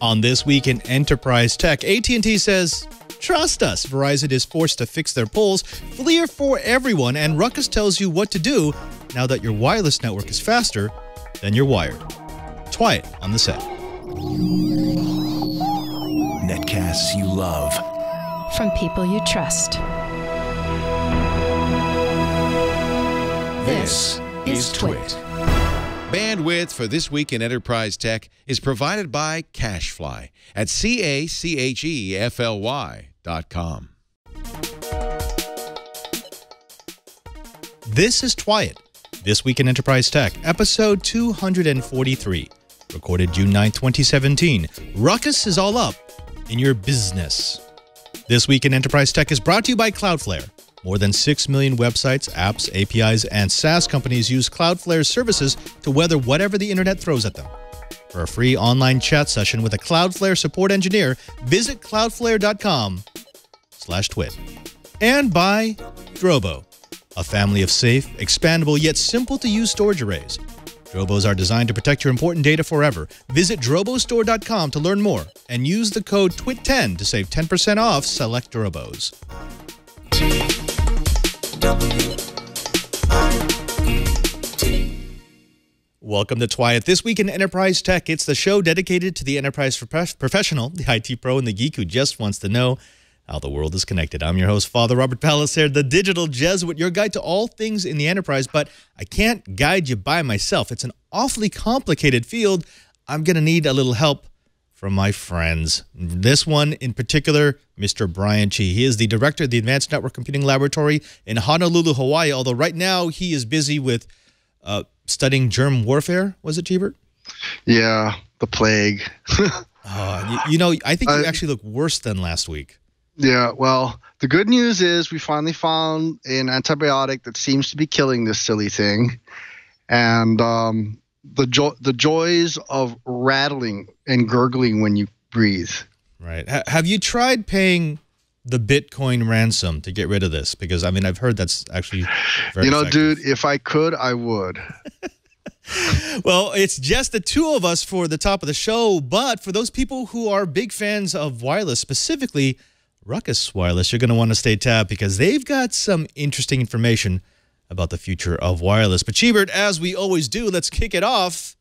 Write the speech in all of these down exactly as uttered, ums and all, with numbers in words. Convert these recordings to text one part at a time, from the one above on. On This Week in Enterprise Tech, A T and T says, trust us, Verizon is forced to fix their poles, FLIR for everyone, and Ruckus tells you what to do now that your wireless network is faster than your wired. Try it on the set. Netcasts you love. From people you trust. This is Twit. Bandwidth for This Week in Enterprise Tech is provided by CacheFly at C A C H E F L Y dot com. This is Twyit, This Week in Enterprise Tech, episode two hundred forty-three, recorded June ninth, twenty seventeen. Ruckus is all up in your business. This Week in Enterprise Tech is brought to you by Cloudflare. More than six million websites, apps, A P Is, and SaaS companies use Cloudflare's services to weather whatever the internet throws at them. For a free online chat session with a Cloudflare support engineer, visit cloudflare dot com slash twit. And by Drobo, a family of safe, expandable, yet simple-to-use storage arrays. Drobos are designed to protect your important data forever. Visit drobo store dot com to learn more and use the code twit ten to save ten percent off select Drobos. Welcome to Twyit, This Week in Enterprise Tech. It's the show dedicated to the enterprise professional, the I T pro, and the geek who just wants to know how the world is connected. I'm your host, Father Robert Palliser, the digital Jesuit, your guide to all things in the enterprise, but I can't guide you by myself. It's an awfully complicated field. I'm going to need a little help from my friends. This one in particular, Mister Brian Chee. He is the director of the Advanced Network Computing Laboratory in Honolulu, Hawaii, although right now he is busy with uh, studying germ warfare. Was it, Jeebert? Yeah, the plague. uh, you, you know, I think you uh, actually look worse than last week. Yeah, well, the good news is we finally found an antibiotic that seems to be killing this silly thing. And um, the, jo the joys of rattling and gurgling when you breathe. Right. H have you tried paying the Bitcoin ransom to get rid of this? Because, I mean, I've heard that's actually very You know, effective. Dude, if I could, I would. Well, it's just the two of us for the top of the show. But for those people who are big fans of wireless, specifically Ruckus Wireless, you're going to want to stay tapped because they've got some interesting information about the future of wireless. But, Chibert, as we always do, let's kick it off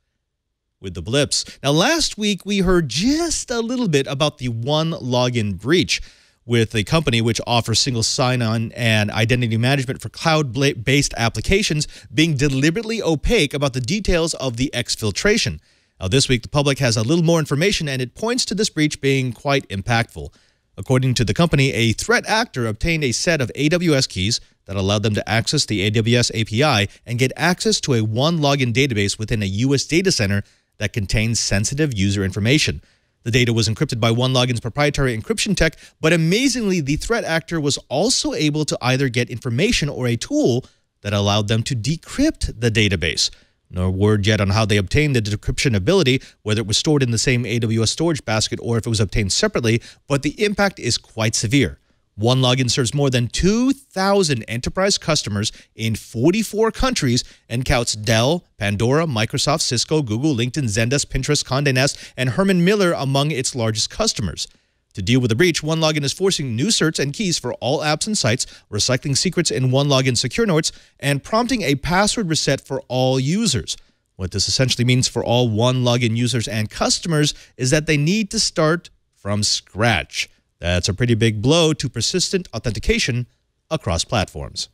with the blips. Now, last week, we heard just a little bit about the OneLogin breach with a company which offers single sign-on and identity management for cloud-based applications being deliberately opaque about the details of the exfiltration. Now, this week, the public has a little more information, and it points to this breach being quite impactful. According to the company, a threat actor obtained a set of A W S keys that allowed them to access the A W S A P I and get access to a OneLogin database within a U S data center that contains sensitive user information. The data was encrypted by OneLogin's proprietary encryption tech, but amazingly, the threat actor was also able to either get information or a tool that allowed them to decrypt the database. No word yet on how they obtained the decryption ability, whether it was stored in the same A W S storage basket or if it was obtained separately, but the impact is quite severe. OneLogin serves more than two thousand enterprise customers in forty-four countries and counts Dell, Pandora, Microsoft, Cisco, Google, LinkedIn, Zendesk, Pinterest, Condé Nast, and Herman Miller among its largest customers. To deal with the breach, OneLogin is forcing new certs and keys for all apps and sites, recycling secrets in OneLogin secure notes, and prompting a password reset for all users. What this essentially means for all OneLogin users and customers is that they need to start from scratch. That's a pretty big blow to persistent authentication across platforms.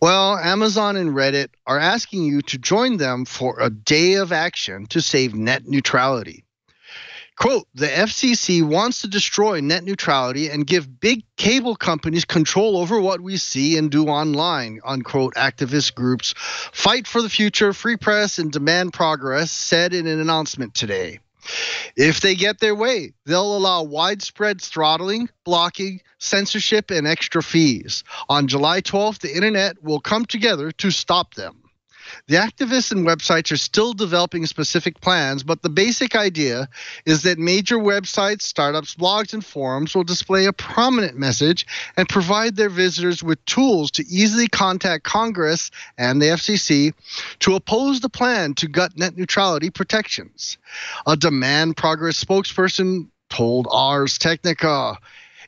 Well, Amazon and Reddit are asking you to join them for a day of action to save net neutrality. Quote, the F C C wants to destroy net neutrality and give big cable companies control over what we see and do online, unquote, activist groups Fight for the Future, Free Press, and Demand Progress said in an announcement today. If they get their way, they'll allow widespread throttling, blocking, censorship, and extra fees. On July twelfth, the internet will come together to stop them. The activists and websites are still developing specific plans, but the basic idea is that major websites, startups, blogs, and forums will display a prominent message and provide their visitors with tools to easily contact Congress and the F C C to oppose the plan to gut net neutrality protections. A Demand Progress spokesperson told Ars Technica,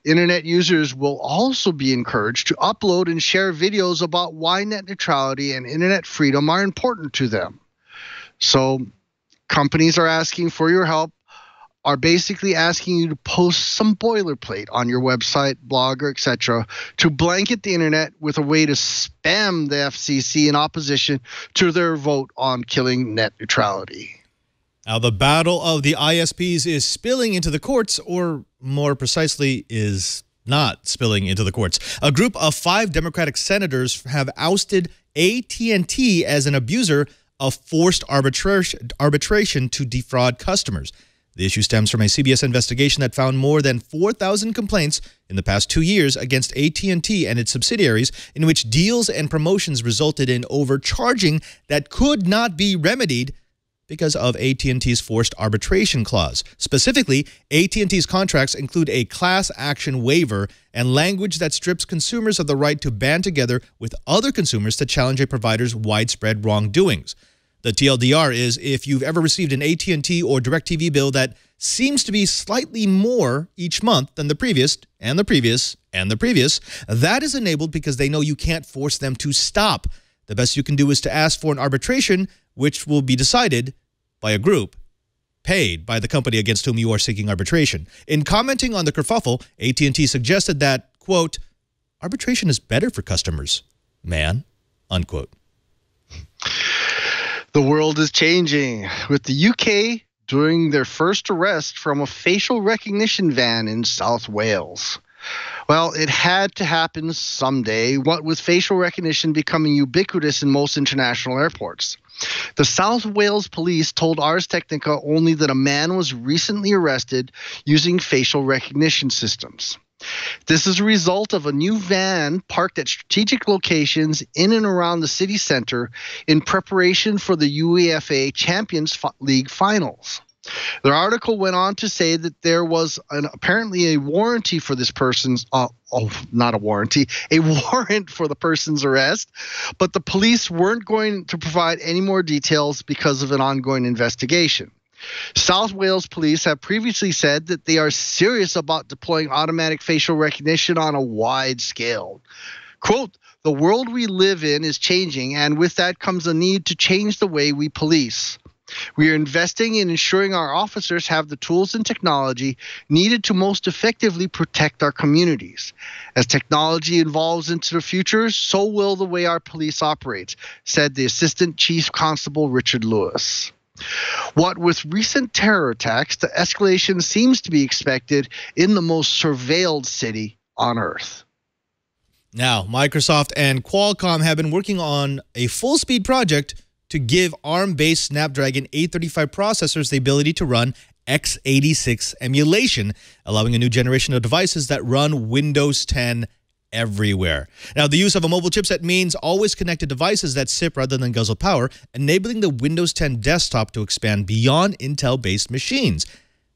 Internet users will also be encouraged to upload and share videos about why net neutrality and internet freedom are important to them. So companies are asking for your help, are basically asking you to post some boilerplate on your website, blog, or et cetera to blanket the internet with a way to spam the F C C in opposition to their vote on killing net neutrality. Now, the battle of the I S Ps is spilling into the courts, or more precisely, is not spilling into the courts. A group of five Democratic senators have ousted A T and T as an abuser of forced arbitration, arbitration to defraud customers. The issue stems from a C B S investigation that found more than four thousand complaints in the past two years against A T and T and its subsidiaries, in which deals and promotions resulted in overcharging that could not be remedied because of A T and T's forced arbitration clause. Specifically, A T and T's contracts include a class action waiver and language that strips consumers of the right to band together with other consumers to challenge a provider's widespread wrongdoings. The T L D R is, if you've ever received an A T and T or DirecTV bill that seems to be slightly more each month than the previous, and the previous, and the previous, that is enabled because they know you can't force them to stop. The best you can do is to ask for an arbitration, which will be decided by a group paid by the company against whom you are seeking arbitration. In commenting on the kerfuffle, A T and T suggested that, quote, arbitration is better for customers, man, unquote. The world is changing. With the U K doing their first arrest from a facial recognition van in South Wales. Well, it had to happen someday, what with facial recognition becoming ubiquitous in most international airports. The South Wales Police told Ars Technica only that a man was recently arrested using facial recognition systems. This is a result of a new van parked at strategic locations in and around the city center in preparation for the UEFA Champions League finals. Their article went on to say that there was an, apparently a warranty for this person's, uh, oh, not a warranty, a warrant for the person's arrest, but the police weren't going to provide any more details because of an ongoing investigation. South Wales Police have previously said that they are serious about deploying automatic facial recognition on a wide scale. Quote, the world we live in is changing, and with that comes a need to change the way we police. We are investing in ensuring our officers have the tools and technology needed to most effectively protect our communities. As technology evolves into the future, so will the way our police operates, said the Assistant Chief Constable Richard Lewis. What with recent terror attacks, the escalation seems to be expected in the most surveilled city on Earth. Now, Microsoft and Qualcomm have been working on a full-speed project to give ARM-based Snapdragon eight thirty-five processors the ability to run x eighty-six emulation, allowing a new generation of devices that run Windows ten everywhere. Now, the use of a mobile chipset means always connected devices that sip rather than guzzle power, enabling the Windows ten desktop to expand beyond Intel-based machines.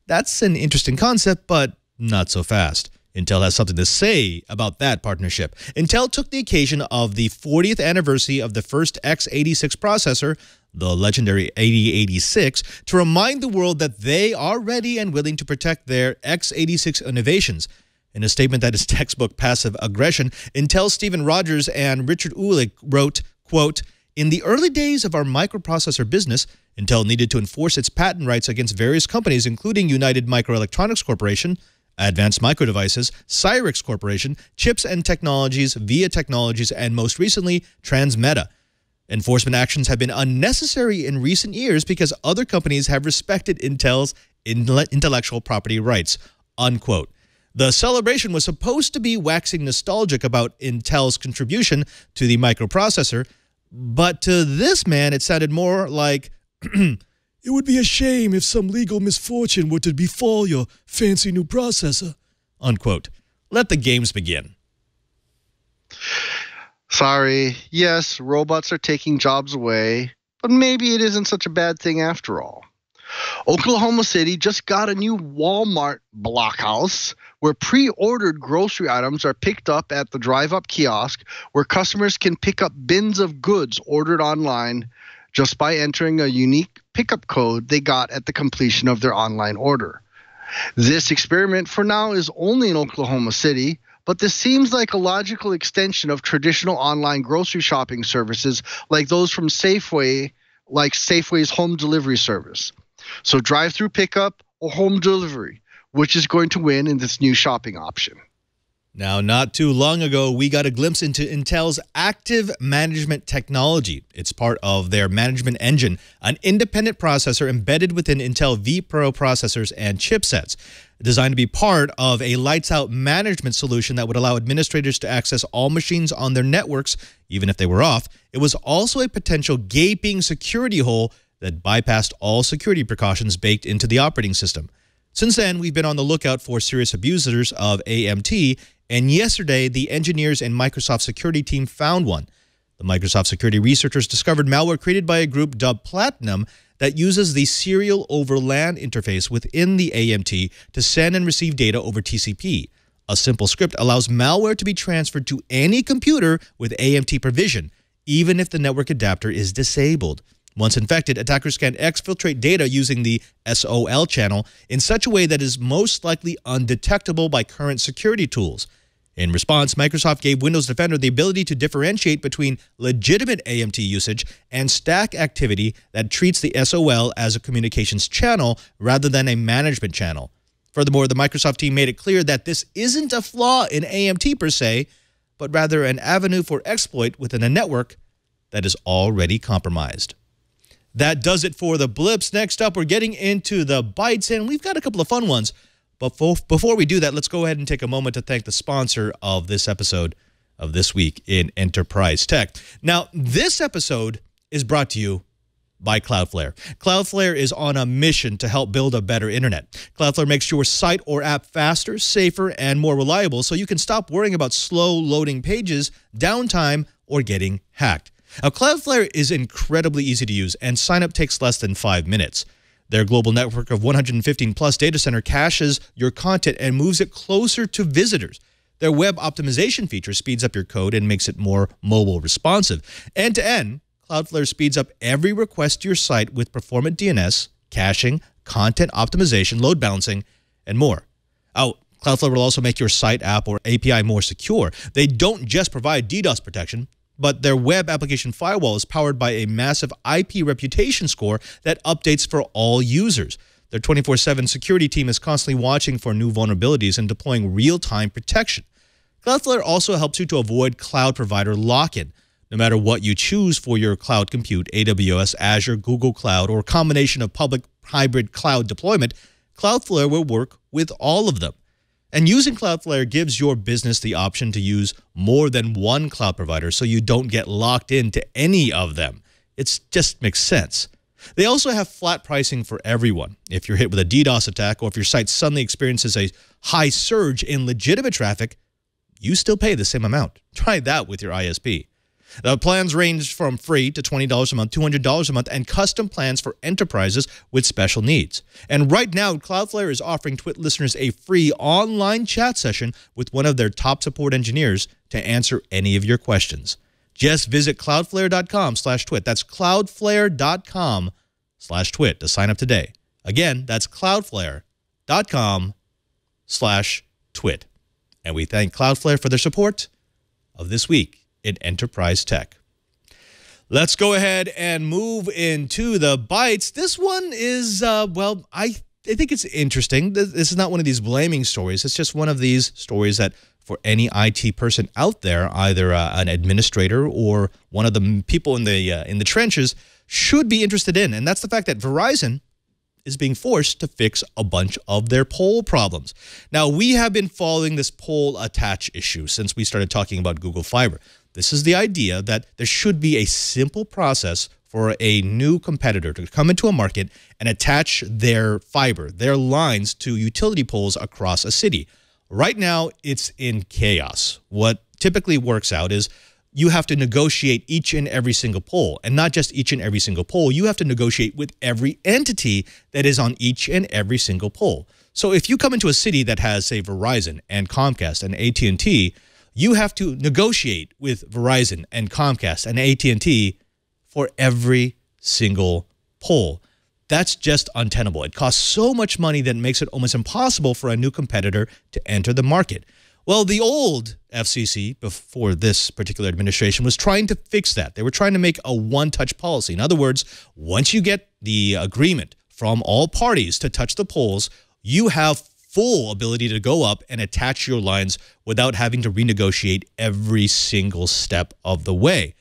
That's an interesting concept, but not so fast. Intel has something to say about that partnership. Intel took the occasion of the fortieth anniversary of the first x eighty-six processor, the legendary eighty eighty-six, to remind the world that they are ready and willing to protect their x eighty-six innovations. In a statement that is textbook passive aggression, Intel's Stephen Rogers and Richard Uhlig wrote, quote, in the early days of our microprocessor business, Intel needed to enforce its patent rights against various companies, including United Microelectronics Corporation, Advanced Micro Devices, Xirrus Corporation, Chips and Technologies, Via Technologies, and most recently, Transmeta. Enforcement actions have been unnecessary in recent years because other companies have respected Intel's intellectual property rights, unquote. The celebration was supposed to be waxing nostalgic about Intel's contribution to the microprocessor, but to this man, it sounded more like... It would be a shame if some legal misfortune were to befall your fancy new processor, unquote. Let the games begin. Sorry, yes, robots are taking jobs away, but maybe it isn't such a bad thing after all. Oklahoma City just got a new Walmart blockhouse where pre-ordered grocery items are picked up at the drive-up kiosk where customers can pick up bins of goods ordered online just by entering a unique pickup code they got at the completion of their online order. This experiment for now is only in Oklahoma City, but this seems like a logical extension of traditional online grocery shopping services like those from Safeway, like Safeway's home delivery service. So drive-through pickup or home delivery, which is going to win in this new shopping option. Now, not too long ago, we got a glimpse into Intel's active management technology. It's part of their management engine, an independent processor embedded within Intel vPro processors and chipsets, designed to be part of a lights-out management solution that would allow administrators to access all machines on their networks, even if they were off. It was also a potential gaping security hole that bypassed all security precautions baked into the operating system. Since then, we've been on the lookout for serious abusers of A M T, and yesterday, the engineers and Microsoft security team found one. The Microsoft security researchers discovered malware created by a group dubbed Platinum that uses the serial over LAN interface within the A M T to send and receive data over T C P. A simple script allows malware to be transferred to any computer with A M T provision, even if the network adapter is disabled. Once infected, attackers can exfiltrate data using the S O L channel in such a way that is most likely undetectable by current security tools. In response, Microsoft gave Windows Defender the ability to differentiate between legitimate A M T usage and stack activity that treats the S O L as a communications channel rather than a management channel. Furthermore, the Microsoft team made it clear that this isn't a flaw in A M T per se, but rather an avenue for exploit within a network that is already compromised. That does it for the blips. Next up, we're getting into the bites, and we've got a couple of fun ones. But before we do that, let's go ahead and take a moment to thank the sponsor of this episode of This Week in Enterprise Tech. Now, this episode is brought to you by Cloudflare. Cloudflare is on a mission to help build a better internet. Cloudflare makes your site or app faster, safer, and more reliable, so you can stop worrying about slow loading pages, downtime, or getting hacked. Now, Cloudflare is incredibly easy to use, and sign-up takes less than five minutes. Their global network of one hundred fifteen plus data center caches your content and moves it closer to visitors. Their web optimization feature speeds up your code and makes it more mobile responsive. End-to-end, Cloudflare speeds up every request to your site with performant D N S, caching, content optimization, load balancing, and more. Oh, Cloudflare will also make your site, app, or A P I more secure. They don't just provide DDoS protection, but their web application firewall is powered by a massive I P reputation score that updates for all users. Their twenty-four seven security team is constantly watching for new vulnerabilities and deploying real-time protection. Cloudflare also helps you to avoid cloud provider lock-in. No matter what you choose for your cloud compute, A W S, Azure, Google Cloud, or a combination of public hybrid cloud deployment, Cloudflare will work with all of them. And using Cloudflare gives your business the option to use more than one cloud provider so you don't get locked into any of them. It just makes sense. They also have flat pricing for everyone. If you're hit with a DDoS attack or if your site suddenly experiences a high surge in legitimate traffic, you still pay the same amount. Try that with your I S P. The plans range from free to twenty dollars a month, two hundred dollars a month, and custom plans for enterprises with special needs. And right now, Cloudflare is offering Twit listeners a free online chat session with one of their top support engineers to answer any of your questions. Just visit cloudflare dot com slash twit. That's cloudflare dot com slash twit to sign up today. Again, that's cloudflare dot com slash twit. And we thank Cloudflare for their support of This Week in Enterprise Tech. Let's go ahead and move into the bites. This one is, uh, well, I, th I think it's interesting. This, this is not one of these blaming stories. It's just one of these stories that for any I T person out there, either uh, an administrator or one of the people in the, uh, in the trenches should be interested in. And that's the fact that Verizon is being forced to fix a bunch of their poll problems. Now, we have been following this poll attach issue since we started talking about Google Fiber. This is the idea that there should be a simple process for a new competitor to come into a market and attach their fiber, their lines to utility poles across a city. Right now, it's in chaos. What typically works out is you have to negotiate each and every single poll, and not just each and every single poll. You have to negotiate with every entity that is on each and every single poll. So if you come into a city that has, say, Verizon and Comcast and A T and T, you have to negotiate with Verizon and Comcast and A T and T for every single poll. That's just untenable. It costs so much money that it makes it almost impossible for a new competitor to enter the market. Well, the old F C C before this particular administration was trying to fix that. They were trying to make a one-touch policy. In other words, once you get the agreement from all parties to touch the polls, you have full ability to go up and attach your lines without having to renegotiate every single step of the way.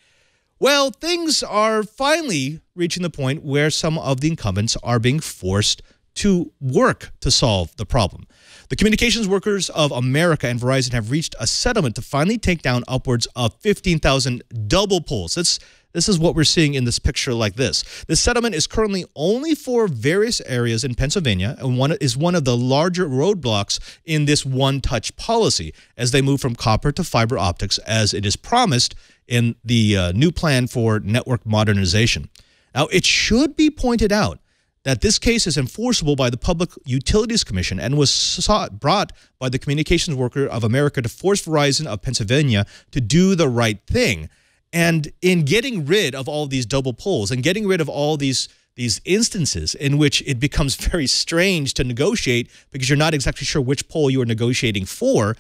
Well, things are finally reaching the point where some of the incumbents are being forced to work to solve the problem. The Communications Workers of America and Verizon have reached a settlement to finally take down upwards of fifteen thousand double polls. That's, this is what we're seeing in this picture like this. This settlement is currently only for various areas in Pennsylvania and one is one of the larger roadblocks in this one-touch policy as they move from copper to fiber optics as it is promised in the uh, new plan for network modernization. Now, it should be pointed out that this case is enforceable by the Public Utilities Commission and was sought, brought by the Communications Workers of America to force Verizon of Pennsylvania to do the right thing. And in getting rid of all these double polls and getting rid of all these, these instances in which it becomes very strange to negotiate because you're not exactly sure which poll you are negotiating for,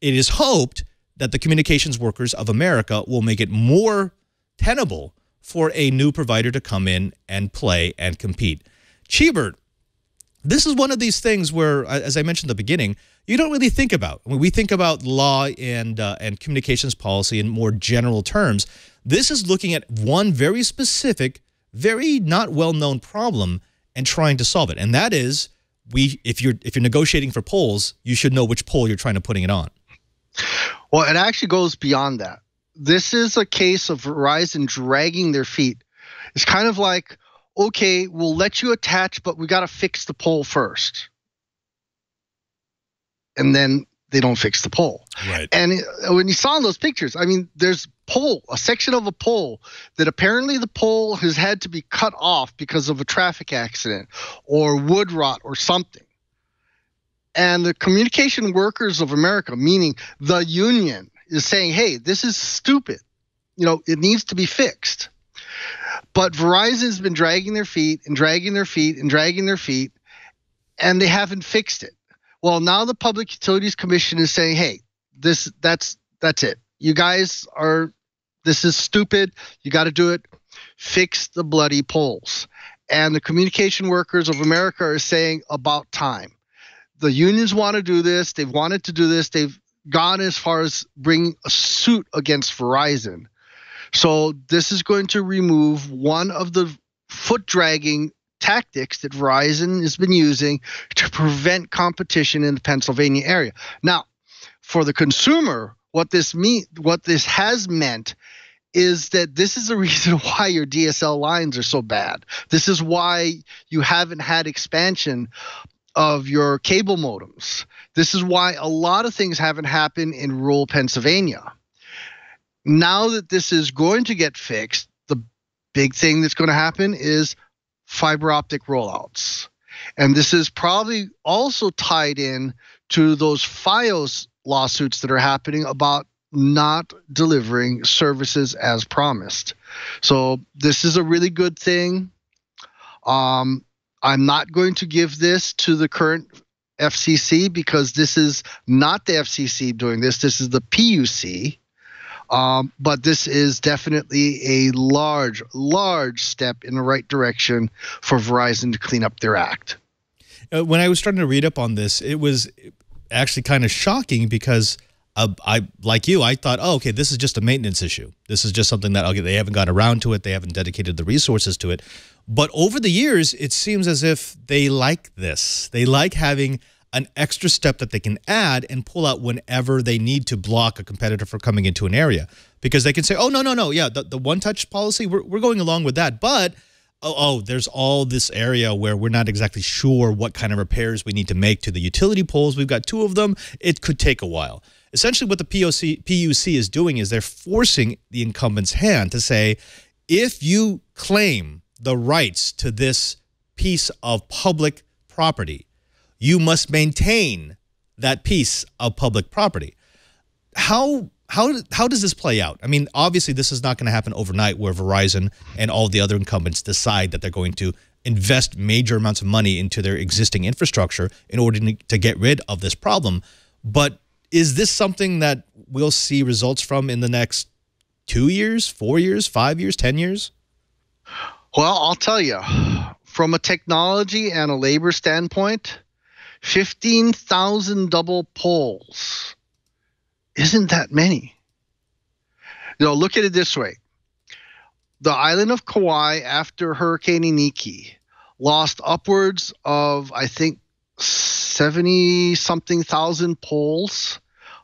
it is hoped that the Communications Workers of America will make it more tenable for a new provider to come in and play and compete. Cheebert, this is one of these things where, as I mentioned at the beginning, you don't really think about. When we think about law and, uh, and communications policy in more general terms, this is looking at one very specific, very not well-known problem and trying to solve it. And that is, we if you're, if you're negotiating for polls, you should know which poll you're trying to put it on. Well, it actually goes beyond that. This is a case of Verizon dragging their feet. It's kind of like, okay, we'll let you attach, but we got to fix the poll first. And then they don't fix the poll. Right. And when you saw those pictures, I mean, there's poll, a section of a poll that apparently the poll has had to be cut off because of a traffic accident or wood rot or something. And the Communication Workers of America, meaning the union, is saying, hey, this is stupid. You know, it needs to be fixed. But Verizon's been dragging their feet and dragging their feet and dragging their feet, and they haven't fixed it. Well, now the Public Utilities Commission is saying, hey, this that's that's it. You guys are this is stupid. You got to do it. Fix the bloody polls. And the Communication Workers of America are saying about time. The unions want to do this. They've wanted to do this. They've gone as far as bringing a suit against Verizon. So this is going to remove one of the foot-dragging tactics that Verizon has been using to prevent competition in the Pennsylvania area. Now, for the consumer, what this mean, what this has meant is that this is the reason why your D S L lines are so bad. This is why you haven't had expansion of your cable modems. This is why a lot of things haven't happened in rural Pennsylvania. Now that this is going to get fixed, the big thing that's going to happen is fiber optic rollouts. And this is probably also tied in to those F I O S lawsuits that are happening about not delivering services as promised. So this is a really good thing. Um, I'm not going to give this to the current F C C because this is not the F C C doing this. This is the P U C. Um, but this is definitely a large, large step in the right direction for Verizon to clean up their act. Uh, when I was starting to read up on this, it was actually kind of shocking because uh, I, like you, I thought, oh, okay, this is just a maintenance issue. This is just something that okay, they haven't got around to it. They haven't dedicated the resources to it. But over the years, it seems as if they like this. They like having an extra step that they can add and pull out whenever they need to block a competitor from coming into an area. Because they can say, oh, no, no, no, yeah, the, the one-touch policy, we're, we're going along with that. But oh, oh, there's all this area where we're not exactly sure what kind of repairs we need to make to the utility poles. We've got two of them. It could take a while. Essentially what the P O C, P U C is doing is they're forcing the incumbent's hand to say, if you claim the rights to this piece of public property, you must maintain that piece of public property. How How, how does this play out? I mean, obviously, this is not going to happen overnight where Verizon and all the other incumbents decide that they're going to invest major amounts of money into their existing infrastructure in order to get rid of this problem. But is this something that we'll see results from in the next two years, four years, five years, ten years? Well, I'll tell you, from a technology and a labor standpoint, fifteen thousand double poles isn't that many. You know, look at it this way. The island of Kauai after Hurricane Iniki lost upwards of, I think, seventy-something thousand poles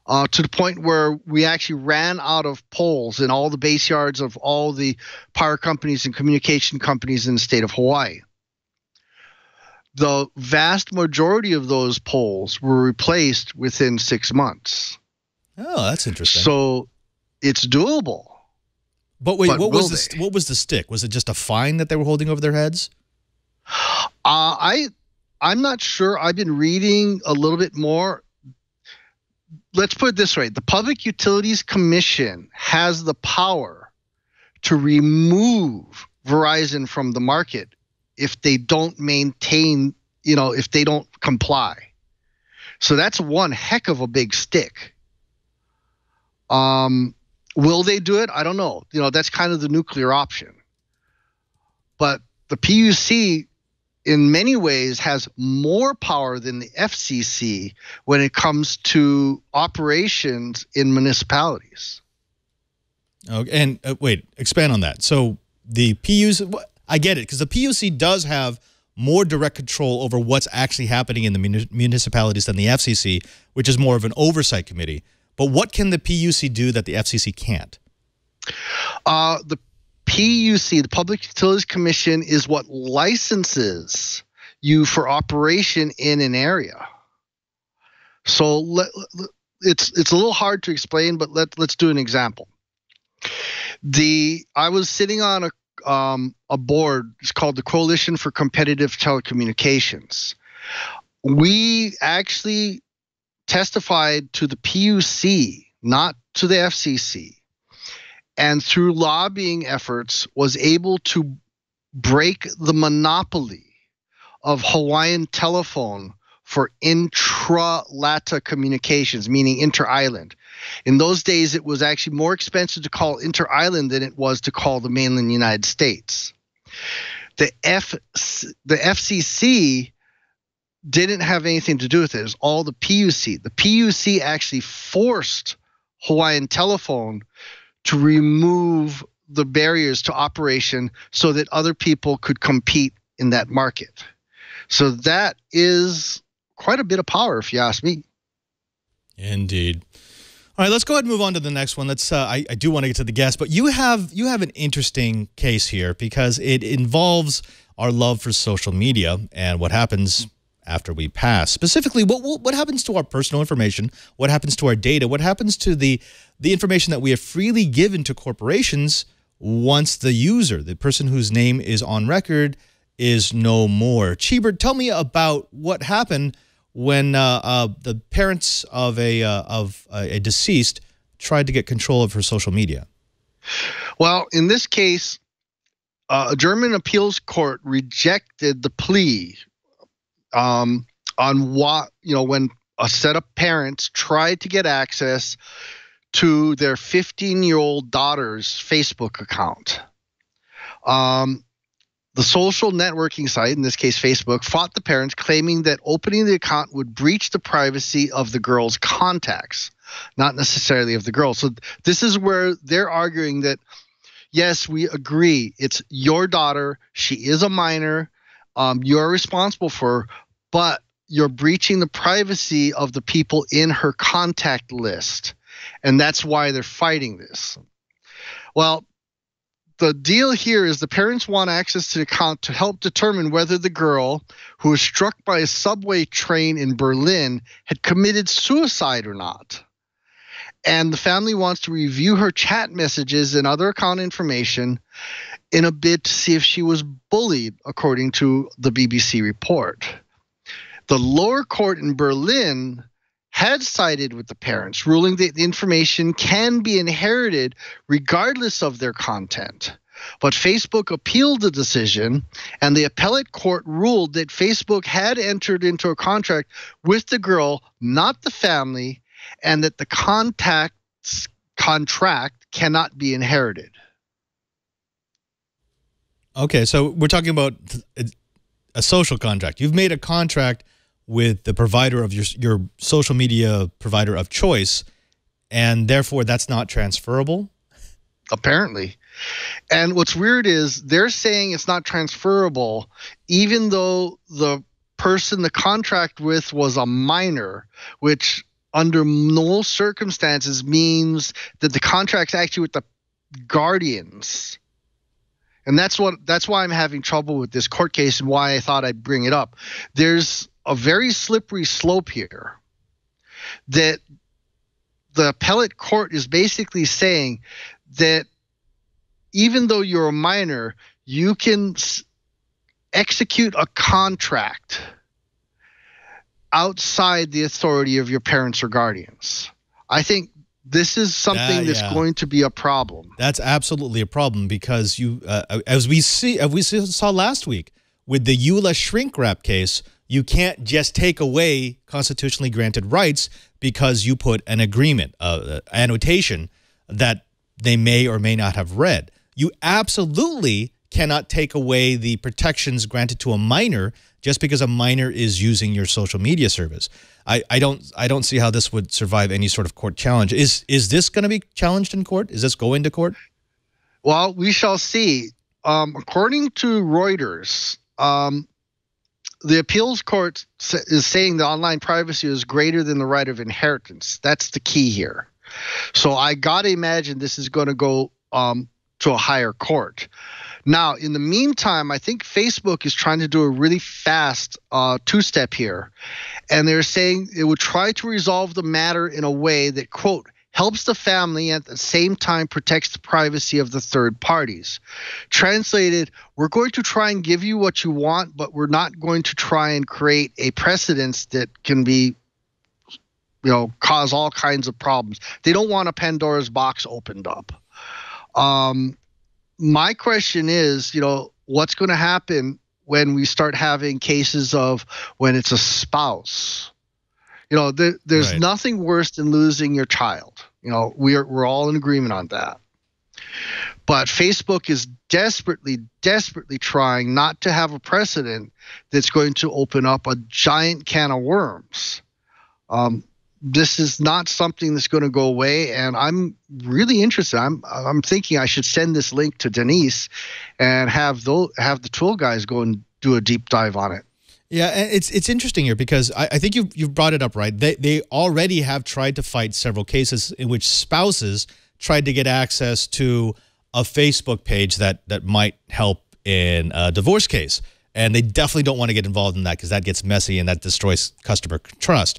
uh, to the point where we actually ran out of poles in all the base yards of all the power companies and communication companies in the state of Hawaii. The vast majority of those poles were replaced within six months. Oh, that's interesting. So it's doable. But wait, but what was this, what was the stick? Was it just a fine that they were holding over their heads? Uh, I, I'm not sure. I've been reading a little bit more. Let's put it this way. The Public Utilities Commission has the power to remove Verizon from the market if they don't maintain, you know, if they don't comply. So that's one heck of a big stick. Um, will they do it? I don't know. You know, that's kind of the nuclear option. But the P U C in many ways has more power than the F C C when it comes to operations in municipalities. Okay, and uh, wait, expand on that. So the P U C, I get it, because the P U C does have more direct control over what's actually happening in the mun municipalities than the F C C, which is more of an oversight committee. But what can the P U C do that the F C C can't? Uh, the P U C, the Public Utilities Commission, is what licenses you for operation in an area. So let, it's it's a little hard to explain, but let let's do an example. The I was sitting on a um, a board. It's called the Coalition for Competitive Telecommunications. We actually testified to the P U C, not to the F C C, and through lobbying efforts was able to break the monopoly of Hawaiian Telephone for intra-L A T A communications, meaning inter-island. In those days, it was actually more expensive to call inter-island than it was to call the mainland United States. The F C C didn't have anything to do with it. It was all the P U C. The P U C actually forced Hawaiian Telephone to remove the barriers to operation so that other people could compete in that market. So that is quite a bit of power, if you ask me. Indeed. All right, let's go ahead and move on to the next one. Let's. Uh, I, I do want to get to the guest, but you have you have an interesting case here because it involves our love for social media and what happens after we pass. Specifically, what what happens to our personal information? What happens to our data? What happens to the the information that we have freely given to corporations once the user, the person whose name is on record, is no more? Cheebert, tell me about what happened when uh, uh, the parents of a uh, of a deceased tried to get control of her social media. Well, in this case, uh, a German appeals court rejected the plea Um, on what, you know, when a set of parents tried to get access to their fifteen-year-old daughter's Facebook account. Um, the social networking site, in this case Facebook, fought the parents, claiming that opening the account would breach the privacy of the girl's contacts, not necessarily of the girl. So this is where they're arguing that, yes, we agree, it's your daughter, she is a minor, Um, you're responsible for, but you're breaching the privacy of the people in her contact list. And that's why they're fighting this. Well, the deal here is the parents want access to the account to help determine whether the girl who was struck by a subway train in Berlin had committed suicide or not. And the family wants to review her chat messages and other account information in a bid to see if she was bullied, according to the B B C report. The lower court in Berlin had sided with the parents, ruling that the information can be inherited regardless of their content. But Facebook appealed the decision, and the appellate court ruled that Facebook had entered into a contract with the girl, not the family, and that the contacts contract cannot be inherited. Okay, so we're talking about a social contract. You've made a contract with the provider of your your social media provider of choice, and therefore that's not transferable? Apparently. And what's weird is they're saying it's not transferable, even though the person the contract with was a minor, which under no circumstances means that the contract's actually with the guardians. And that's what that's why I'm having trouble with this court case and why I thought I'd bring it up. There's a very slippery slope here that the appellate court is basically saying that even though you're a minor, you can execute a contract outside the authority of your parents or guardians. I think this is something uh, that's yeah. going to be a problem. That's absolutely a problem because you, uh, as we see, as we saw last week with the EULA shrink wrap case, you can't just take away constitutionally granted rights because you put an agreement, uh, annotation that they may or may not have read. You absolutely cannot take away the protections granted to a minor just because a minor is using your social media service. I, I don't I don't see how this would survive any sort of court challenge. Is is this going to be challenged in court? Is this going to court? Well, we shall see. Um, according to Reuters, um, the appeals court is saying that online privacy is greater than the right of inheritance. That's the key here. So I got to imagine this is going to go um, to a higher court. Now, in the meantime, I think Facebook is trying to do a really fast uh, two-step here. And they're saying it would try to resolve the matter in a way that, quote, helps the family and at the same time protects the privacy of the third parties. Translated, we're going to try and give you what you want, but we're not going to try and create a precedence that can be, you know, cause all kinds of problems. They don't want a Pandora's box opened up. Um, My question is, you know, what's going to happen when we start having cases of when it's a spouse? You know, there, there's right. nothing worse than losing your child. You know, we're we're all in agreement on that. But Facebook is desperately, desperately trying not to have a precedent that's going to open up a giant can of worms. Um, This is not something that's going to go away, and I'm really interested. I'm I'm thinking I should send this link to Denise, and have the have the tool guys go and do a deep dive on it. Yeah, and it's it's interesting here because I, I think you you've brought it up right. They they already have tried to fight several cases in which spouses tried to get access to a Facebook page that that might help in a divorce case, and they definitely don't want to get involved in that because that gets messy and that destroys customer trust.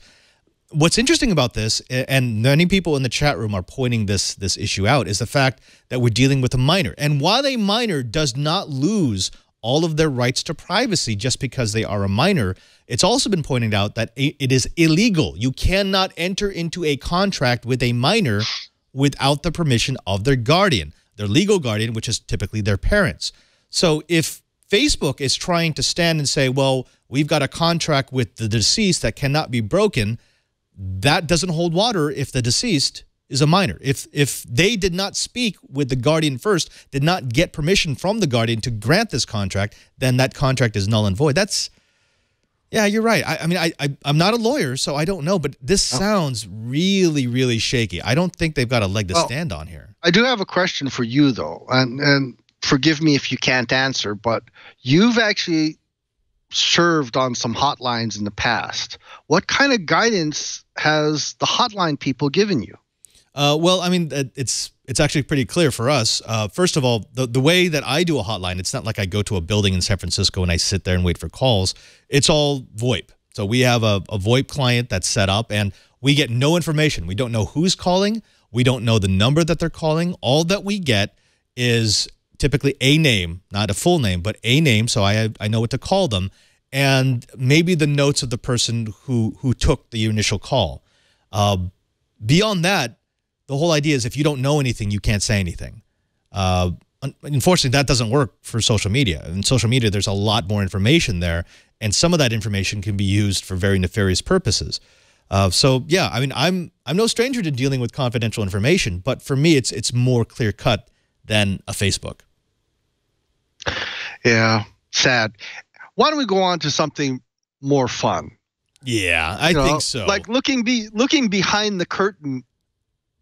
What's interesting about this, and many people in the chat room are pointing this this issue out, is the fact that we're dealing with a minor. And while a minor does not lose all of their rights to privacy just because they are a minor, it's also been pointed out that it is illegal. You cannot enter into a contract with a minor without the permission of their guardian, their legal guardian, which is typically their parents. So if Facebook is trying to stand and say, well, we've got a contract with the deceased that cannot be broken, that doesn't hold water if the deceased is a minor. If if they did not speak with the guardian first, did not get permission from the guardian to grant this contract, then that contract is null and void. That's, yeah, you're right. I, I mean, I, I, I'm not a lawyer, so I don't know, but this sounds really, really shaky. I don't think they've got a leg to well, stand on here. I do have a question for you, though, and, and forgive me if you can't answer, but you've actually served on some hotlines in the past. What kind of guidance has the hotline people given you? Uh, well, I mean, it's it's actually pretty clear for us. Uh, first of all, the, the way that I do a hotline, it's not like I go to a building in San Francisco and I sit there and wait for calls. It's all VoIP. So we have a, a VoIP client that's set up and we get no information. We don't know who's calling. We don't know the number that they're calling. All that we get is typically a name, not a full name, but a name. So I, I know what to call them. And maybe the notes of the person who, who took the initial call. Uh, beyond that, the whole idea is if you don't know anything, you can't say anything. Uh, unfortunately, that doesn't work for social media. In social media, there's a lot more information there. And some of that information can be used for very nefarious purposes. Uh, so, yeah, I mean, I'm I'm no stranger to dealing with confidential information. But for me, it's it's more clear cut than a Facebook. Yeah, sad. Why don't we go on to something more fun? Yeah, I you know, think so. Like looking be looking behind the curtain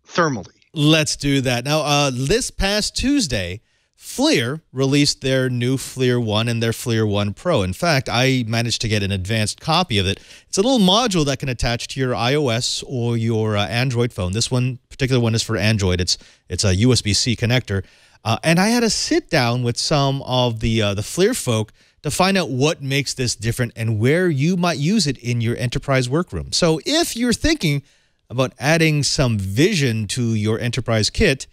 thermally. Let's do that. Now, uh, this past Tuesday, FLIR released their new FLIR one and their FLIR one Pro. In fact, I managed to get an advanced copy of it. It's a little module that can attach to your iOS or your uh, Android phone. This one, particular one, is for Android. It's it's a U S B C connector. Uh, and I had a sit down with some of the uh, the FLIR folk to find out what makes this different and where you might use it in your enterprise workroom. So if you're thinking about adding some vision to your enterprise kit,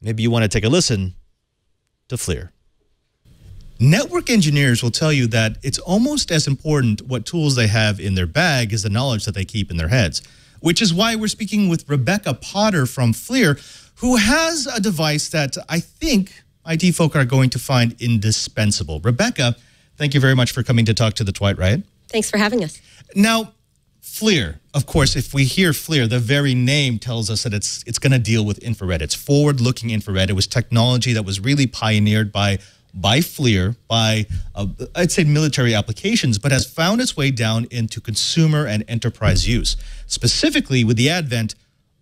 maybe you want to take a listen to FLIR. Network engineers will tell you that it's almost as important what tools they have in their bag as the knowledge that they keep in their heads, which is why we're speaking with Rebecca Potter from FLIR, who has a device that I think I T folk are going to find indispensable. Rebecca, thank you very much for coming to talk to the Twite Riot. Thanks for having us. Now, FLIR, of course, if we hear FLIR, the very name tells us that it's it's going to deal with infrared. It's forward-looking infrared. It was technology that was really pioneered by by FLIR, by, uh, I'd say, military applications, but has found its way down into consumer and enterprise use, specifically with the advent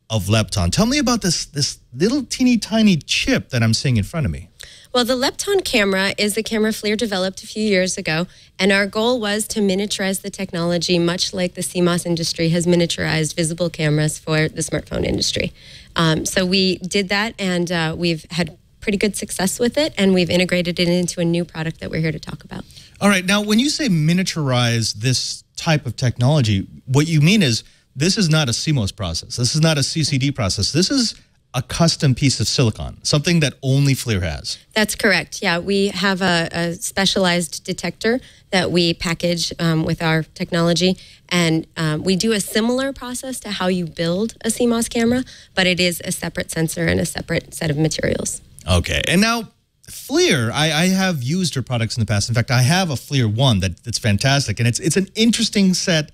of Lepton. Tell me about this, this little teeny tiny chip that I'm seeing in front of me. Well, the Lepton camera is the camera FLIR developed a few years ago, and our goal was to miniaturize the technology, much like the C MOS industry has miniaturized visible cameras for the smartphone industry. Um, so we did that, and uh, we've had pretty good success with it, and we've integrated it into a new product that we're here to talk about. All right. Now, when you say miniaturize this type of technology, what you mean is this is not a C MOS process. This is not a C C D process. This is a custom piece of silicon, something that only FLIR has. That's correct. Yeah, we have a, a specialized detector that we package um, with our technology, and um, we do a similar process to how you build a C MOS camera, but it is a separate sensor and a separate set of materials. Okay, and now FLIR, I, I have used your products in the past. In fact, I have a FLIR one that, that's fantastic, and it's it's an interesting set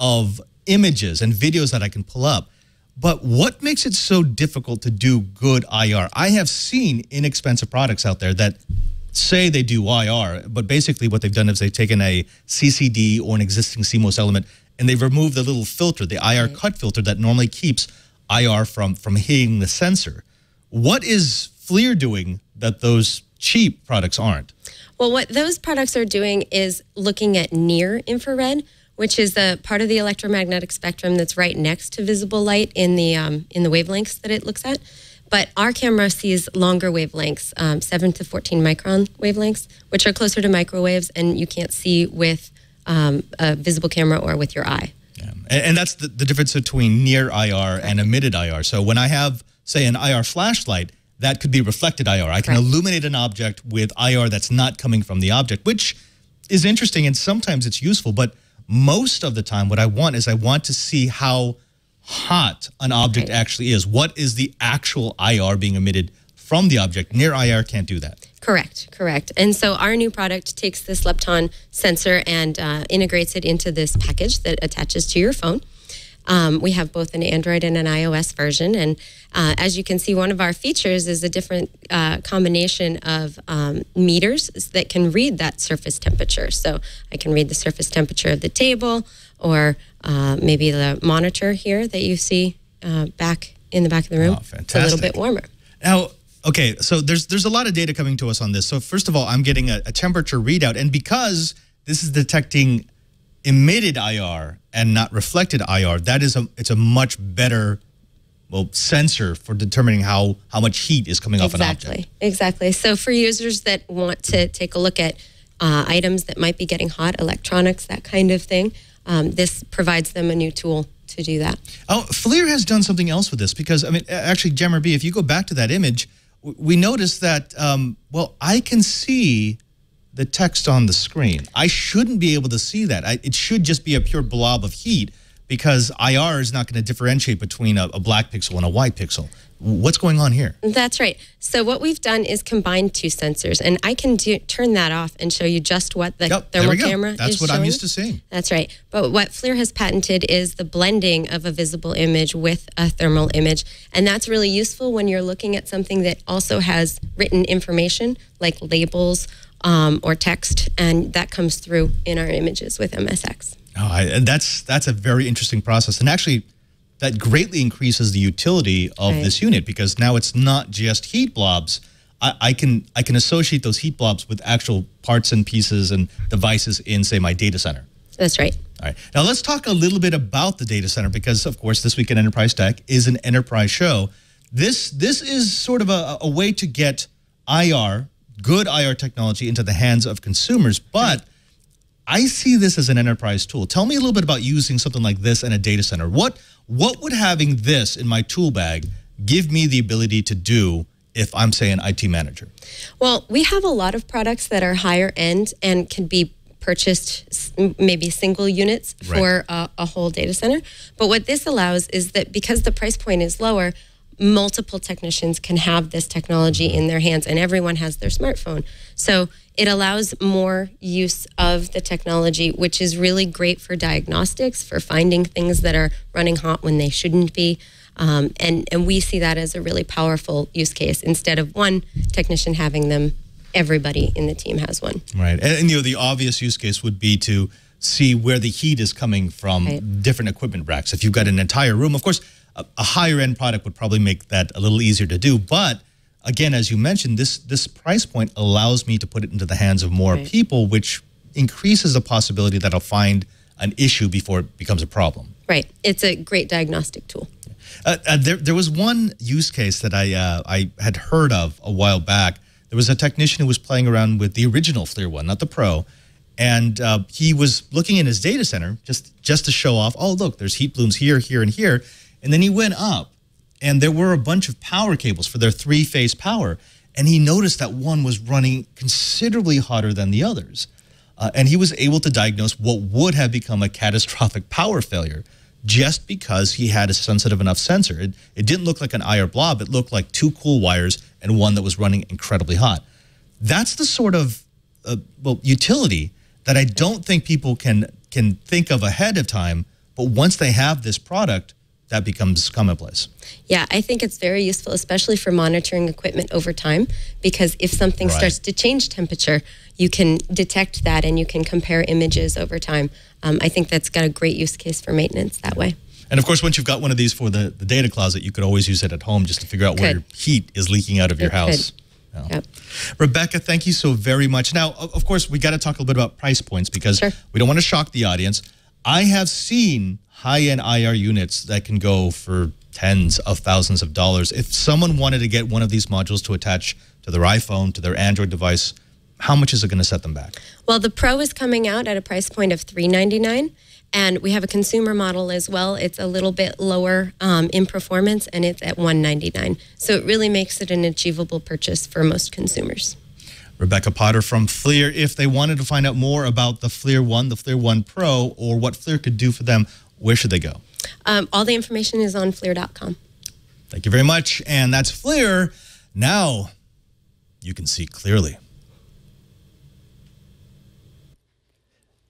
of images and videos that I can pull up. But what makes it so difficult to do good I R? I have seen inexpensive products out there that say they do I R, but basically what they've done is they've taken a C C D or an existing C MOS element, and they've removed the little filter, the I R right. cut filter that normally keeps I R from, from hitting the sensor. What is FLIR doing that those cheap products aren't? Well, what those products are doing is looking at near infrared, which is the part of the electromagnetic spectrum that's right next to visible light in the um, in the wavelengths that it looks at. But our camera sees longer wavelengths, um, seven to fourteen micron wavelengths, which are closer to microwaves, and you can't see with um, a visible camera or with your eye. Yeah. And, and that's the, the difference between near I R and emitted I R. So when I have, say, an I R flashlight, that could be reflected I R. I can Correct. illuminate an object with I R that's not coming from the object, which is interesting, and sometimes it's useful, but most of the time, what I want is I want to see how hot an object right. actually is. What is the actual I R being emitted from the object? Near I R can't do that. Correct, correct. And so our new product takes this Lepton sensor and uh, integrates it into this package that attaches to your phone. Um, we have both an Android and an iOS version. And uh, as you can see, one of our features is a different uh, combination of um, meters that can read that surface temperature. So I can read the surface temperature of the table or uh, maybe the monitor here that you see uh, back in the back of the room. Oh, fantastic. It's a little bit warmer. Now, okay, so there's, there's a lot of data coming to us on this. So first of all, I'm getting a, a temperature readout. And because this is detecting emitted I R and not reflected I R, that is a, it's a much better well, sensor for determining how, how much heat is coming off an object. Exactly. So for users that want to take a look at uh, items that might be getting hot, electronics, that kind of thing, um, this provides them a new tool to do that. Oh, FLIR has done something else with this because, I mean, actually, Gemmer B, if you go back to that image, we noticed that, um, well, I can see the text on the screen. I shouldn't be able to see that. I, it should just be a pure blob of heat because I R is not going to differentiate between a, a black pixel and a white pixel. What's going on here? That's right. So what we've done is combined two sensors, and I can do, turn that off and show you just what the yep, thermal camera That's is That's what showing. I'm used to seeing. That's right. But what FLIR has patented is the blending of a visible image with a thermal image, and that's really useful when you're looking at something that also has written information like labels um, or text, and that comes through in our images with M S X. Oh, I, that's that's a very interesting process, and actually, that greatly increases the utility of right. this unit because now it's not just heat blobs. I, I can I can associate those heat blobs with actual parts and pieces and devices in, say, my data center. That's right. All right. Now let's talk a little bit about the data center because, of course, This Week in Enterprise Tech is an enterprise show. This this is sort of a, a way to get I R, good I R technology, into the hands of consumers, but I see this as an enterprise tool. Tell me a little bit about using something like this in a data center. What what would having this in my tool bag give me the ability to do if I'm, say, an I T manager? Well, we have a lot of products that are higher end and can be purchased maybe single units for right. a, a whole data center. But what this allows is that because the price point is lower, multiple technicians can have this technology in their hands, and everyone has their smartphone. So it allows more use of the technology, which is really great for diagnostics, for finding things that are running hot when they shouldn't be. Um, and, and we see that as a really powerful use case. Instead of one technician having them, everybody in the team has one. Right. And, and you know, the obvious use case would be to see where the heat is coming from right. different equipment racks. If you've got an entire room, of course, a, a higher end product would probably make that a little easier to do. But again, as you mentioned, this this price point allows me to put it into the hands of more right. people, which increases the possibility that I'll find an issue before it becomes a problem. Right. It's a great diagnostic tool. Uh, uh, there, there was one use case that I, uh, I had heard of a while back. There was a technician who was playing around with the original FLIR one, not the Pro, and uh, he was looking in his data center just, just to show off, oh, look, there's heat blooms here, here, and here. And then he went up, and there were a bunch of power cables for their three-phase power. And he noticed that one was running considerably hotter than the others. Uh, and he was able to diagnose what would have become a catastrophic power failure just because he had a sensitive enough sensor. It, it didn't look like an I R blob. It looked like two cool wires and one that was running incredibly hot. That's the sort of uh, well, utility that I don't think people can, can think of ahead of time. But once they have this product, that becomes commonplace. Yeah, I think it's very useful, especially for monitoring equipment over time, because if something right. starts to change temperature, you can detect that and you can compare images over time. Um, I think that's got a great use case for maintenance that way. And of course, once you've got one of these for the, the data closet, you could always use it at home just to figure out could. where your heat is leaking out of it your house. No. Yep. Rebecca, thank you so very much. Now, of course, we got to talk a little bit about price points because sure. we don't want to shock the audience. I have seen high-end I R units that can go for tens of thousands of dollars. If someone wanted to get one of these modules to attach to their iPhone, to their Android device, how much is it going to set them back? Well, the Pro is coming out at a price point of three ninety-nine, and we have a consumer model as well. It's a little bit lower um, in performance, and it's at one ninety-nine. So it really makes it an achievable purchase for most consumers. Rebecca Potter from FLIR. If they wanted to find out more about the FLIR one, the FLIR one Pro, or what FLIR could do for them, where should they go? Um, all the information is on FLIR dot com. Thank you very much. And that's FLIR. Now you can see clearly.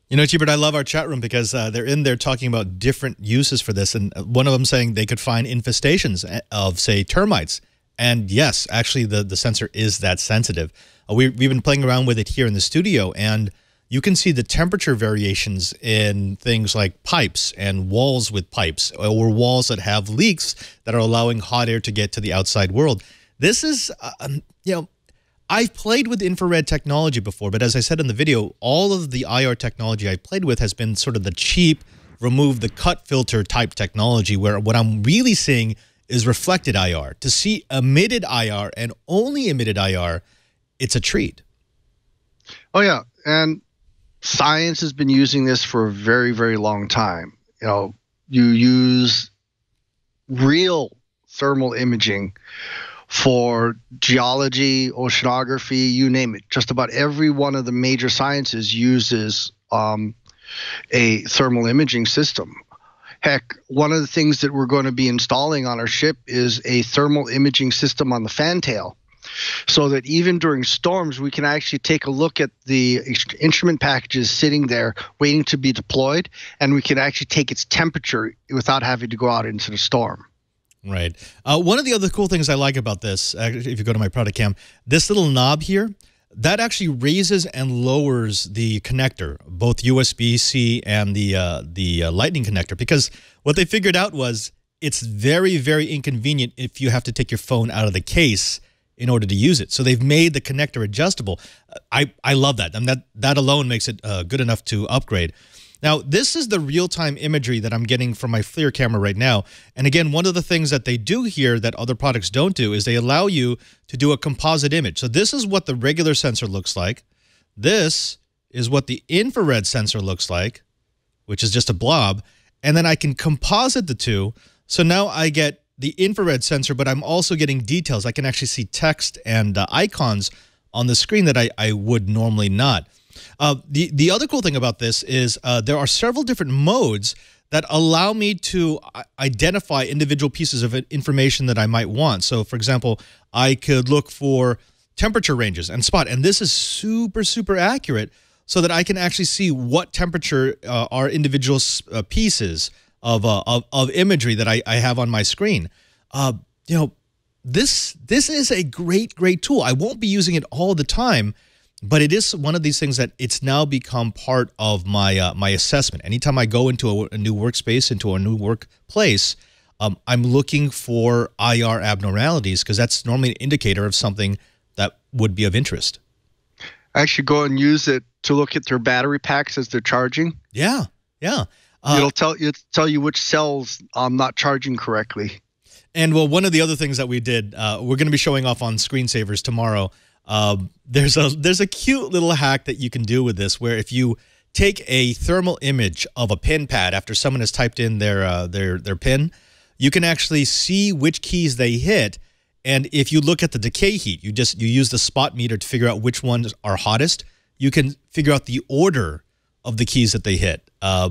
You know, Chibert, I love our chat room because uh, they're in there talking about different uses for this. And one of them saying they could find infestations of, say, termites. And yes, actually, the, the sensor is that sensitive. Uh, we, we've been playing around with it here in the studio, and you can see the temperature variations in things like pipes and walls with pipes, or walls that have leaks that are allowing hot air to get to the outside world. This is, um, you know, I've played with infrared technology before, but as I said in the video, all of the I R technology I've played with has been sort of the cheap, remove the cut filter type technology, where what I'm really seeing is reflected I R. To see emitted I R and only emitted I R, it's a treat. Oh, yeah. And science has been using this for a very, very long time. You know, you use real thermal imaging for geology, oceanography, you name it. Just about every one of the major sciences uses um, a thermal imaging system. Heck, one of the things that we're going to be installing on our ship is a thermal imaging system on the fantail, so that even during storms, we can actually take a look at the instrument packages sitting there waiting to be deployed, and we can actually take its temperature without having to go out into the storm. Right. Uh, one of the other cool things I like about this, if you go to my product cam, this little knob here, that actually raises and lowers the connector, both U S B C and the uh, the uh, lightning connector, because what they figured out was it's very, very inconvenient if you have to take your phone out of the case in order to use it. So they've made the connector adjustable. I, I love that. I mean, that, that alone makes it uh, good enough to upgrade. Now, this is the real-time imagery that I'm getting from my FLIR camera right now. And again, one of the things that they do here that other products don't do is they allow you to do a composite image. So this is what the regular sensor looks like. This is what the infrared sensor looks like, which is just a blob. And then I can composite the two. So now I get the infrared sensor, but I'm also getting details. I can actually see text and uh, icons on the screen that I, I would normally not. Uh, the, the other cool thing about this is uh, there are several different modes that allow me to identify individual pieces of information that I might want. So, for example, I could look for temperature ranges and spot, and this is super, super accurate so that I can actually see what temperature uh, are individual uh, pieces of, uh, of, of imagery that I, I have on my screen. Uh, you know, this, this is a great, great tool. I won't be using it all the time, but it is one of these things that it's now become part of my uh, my assessment. Anytime I go into a, a new workspace, into a new workplace, um, I'm looking for I R abnormalities because that's normally an indicator of something that would be of interest. I should go and use it to look at their battery packs as they're charging. Yeah, yeah. Uh, it'll tell you tell you which cells I'm not charging correctly. And well, one of the other things that we did, uh, we're going to be showing off on Screensavers tomorrow. Um, there's a there's a cute little hack that you can do with this, where if you take a thermal image of a pin pad after someone has typed in their uh, their their pin, you can actually see which keys they hit. And if you look at the decay heat, you just you use the spot meter to figure out which ones are hottest. You can figure out the order of the keys that they hit. Uh,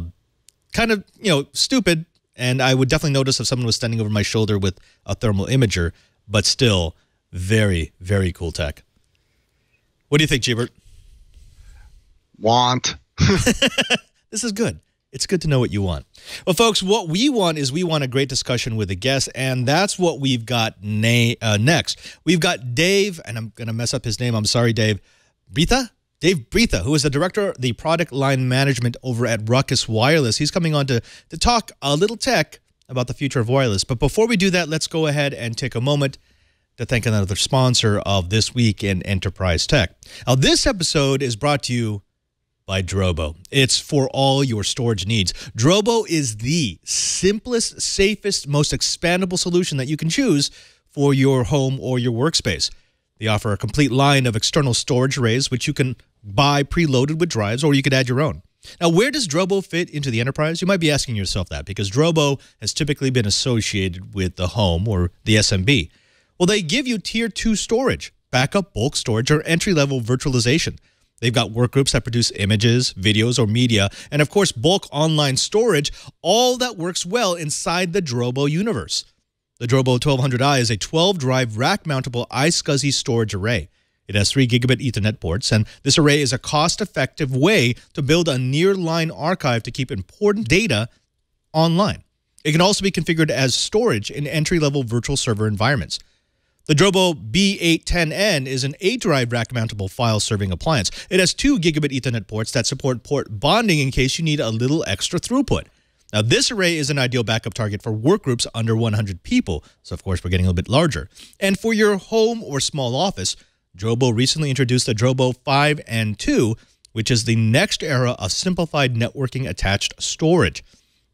kind of you know stupid, and I would definitely notice if someone was standing over my shoulder with a thermal imager. But still, very very cool tech. What do you think, Gilbert? Want. This is good. It's good to know what you want. Well, folks, what we want is we want a great discussion with a guest, and that's what we've got na uh, next. We've got Dave, and I'm going to mess up his name. I'm sorry, Dave. Britha? Dave Britha, who is the director of the product line management over at Ruckus Wireless. He's coming on to, to talk a little tech about the future of wireless. But before we do that, let's go ahead and take a moment to thank another sponsor of This Week in Enterprise Tech. Now, this episode is brought to you by Drobo. It's for all your storage needs. Drobo is the simplest, safest, most expandable solution that you can choose for your home or your workspace. They offer a complete line of external storage arrays, which you can buy preloaded with drives, or you could add your own. Now, where does Drobo fit into the enterprise? You might be asking yourself that, because Drobo has typically been associated with the home or the S M B. Well, they give you tier two storage, backup bulk storage, or entry-level virtualization. They've got workgroups that produce images, videos, or media, and, of course, bulk online storage, all that works well inside the Drobo universe. The Drobo twelve hundred i is a twelve drive rack-mountable iSCSI storage array. It has three gigabit Ethernet ports, and this array is a cost-effective way to build a nearline archive to keep important data online. It can also be configured as storage in entry-level virtual server environments. The Drobo B eight ten N is an eight drive rack-mountable file-serving appliance. It has two gigabit Ethernet ports that support port bonding in case you need a little extra throughput. Now, this array is an ideal backup target for workgroups under one hundred people, so of course we're getting a little bit larger. And for your home or small office, Drobo recently introduced the Drobo five and two, which is the next era of simplified networking attached storage.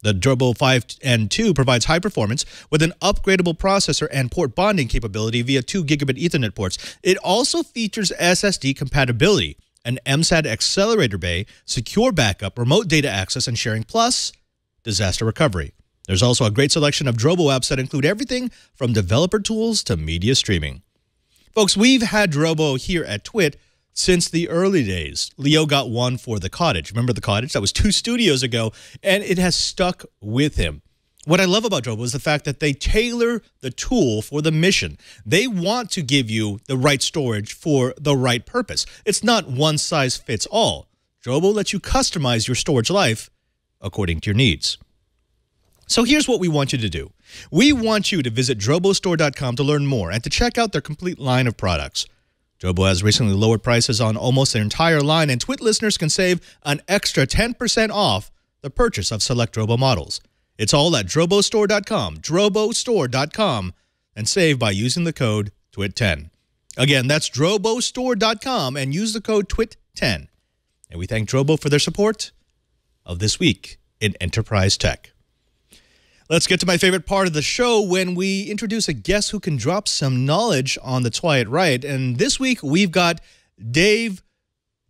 The Drobo five and two provides high performance with an upgradable processor and port bonding capability via two gigabit Ethernet ports. It also features S S D compatibility, an M SAT accelerator bay, secure backup, remote data access and sharing, plus disaster recovery. There's also a great selection of Drobo apps that include everything from developer tools to media streaming. Folks, we've had Drobo here at Twit since the early days. Leo got one for the cottage. Remember the cottage? That was two studios ago, and it has stuck with him. What I love about Drobo is the fact that they tailor the tool for the mission. They want to give you the right storage for the right purpose. It's not one size fits all. Drobo lets you customize your storage life according to your needs. So here's what we want you to do. We want you to visit drobo store dot com to learn more and to check out their complete line of products. Drobo has recently lowered prices on almost their entire line, and Twit listeners can save an extra ten percent off the purchase of select Drobo models. It's all at drobo store dot com, drobo store dot com, and save by using the code T W I T ten. Again, that's drobo store dot com and use the code T W I T ten. And we thank Drobo for their support of This Week in Enterprise Tech. Let's get to my favorite part of the show when we introduce a guest who can drop some knowledge on the Twilight Riot. And this week, we've got Dave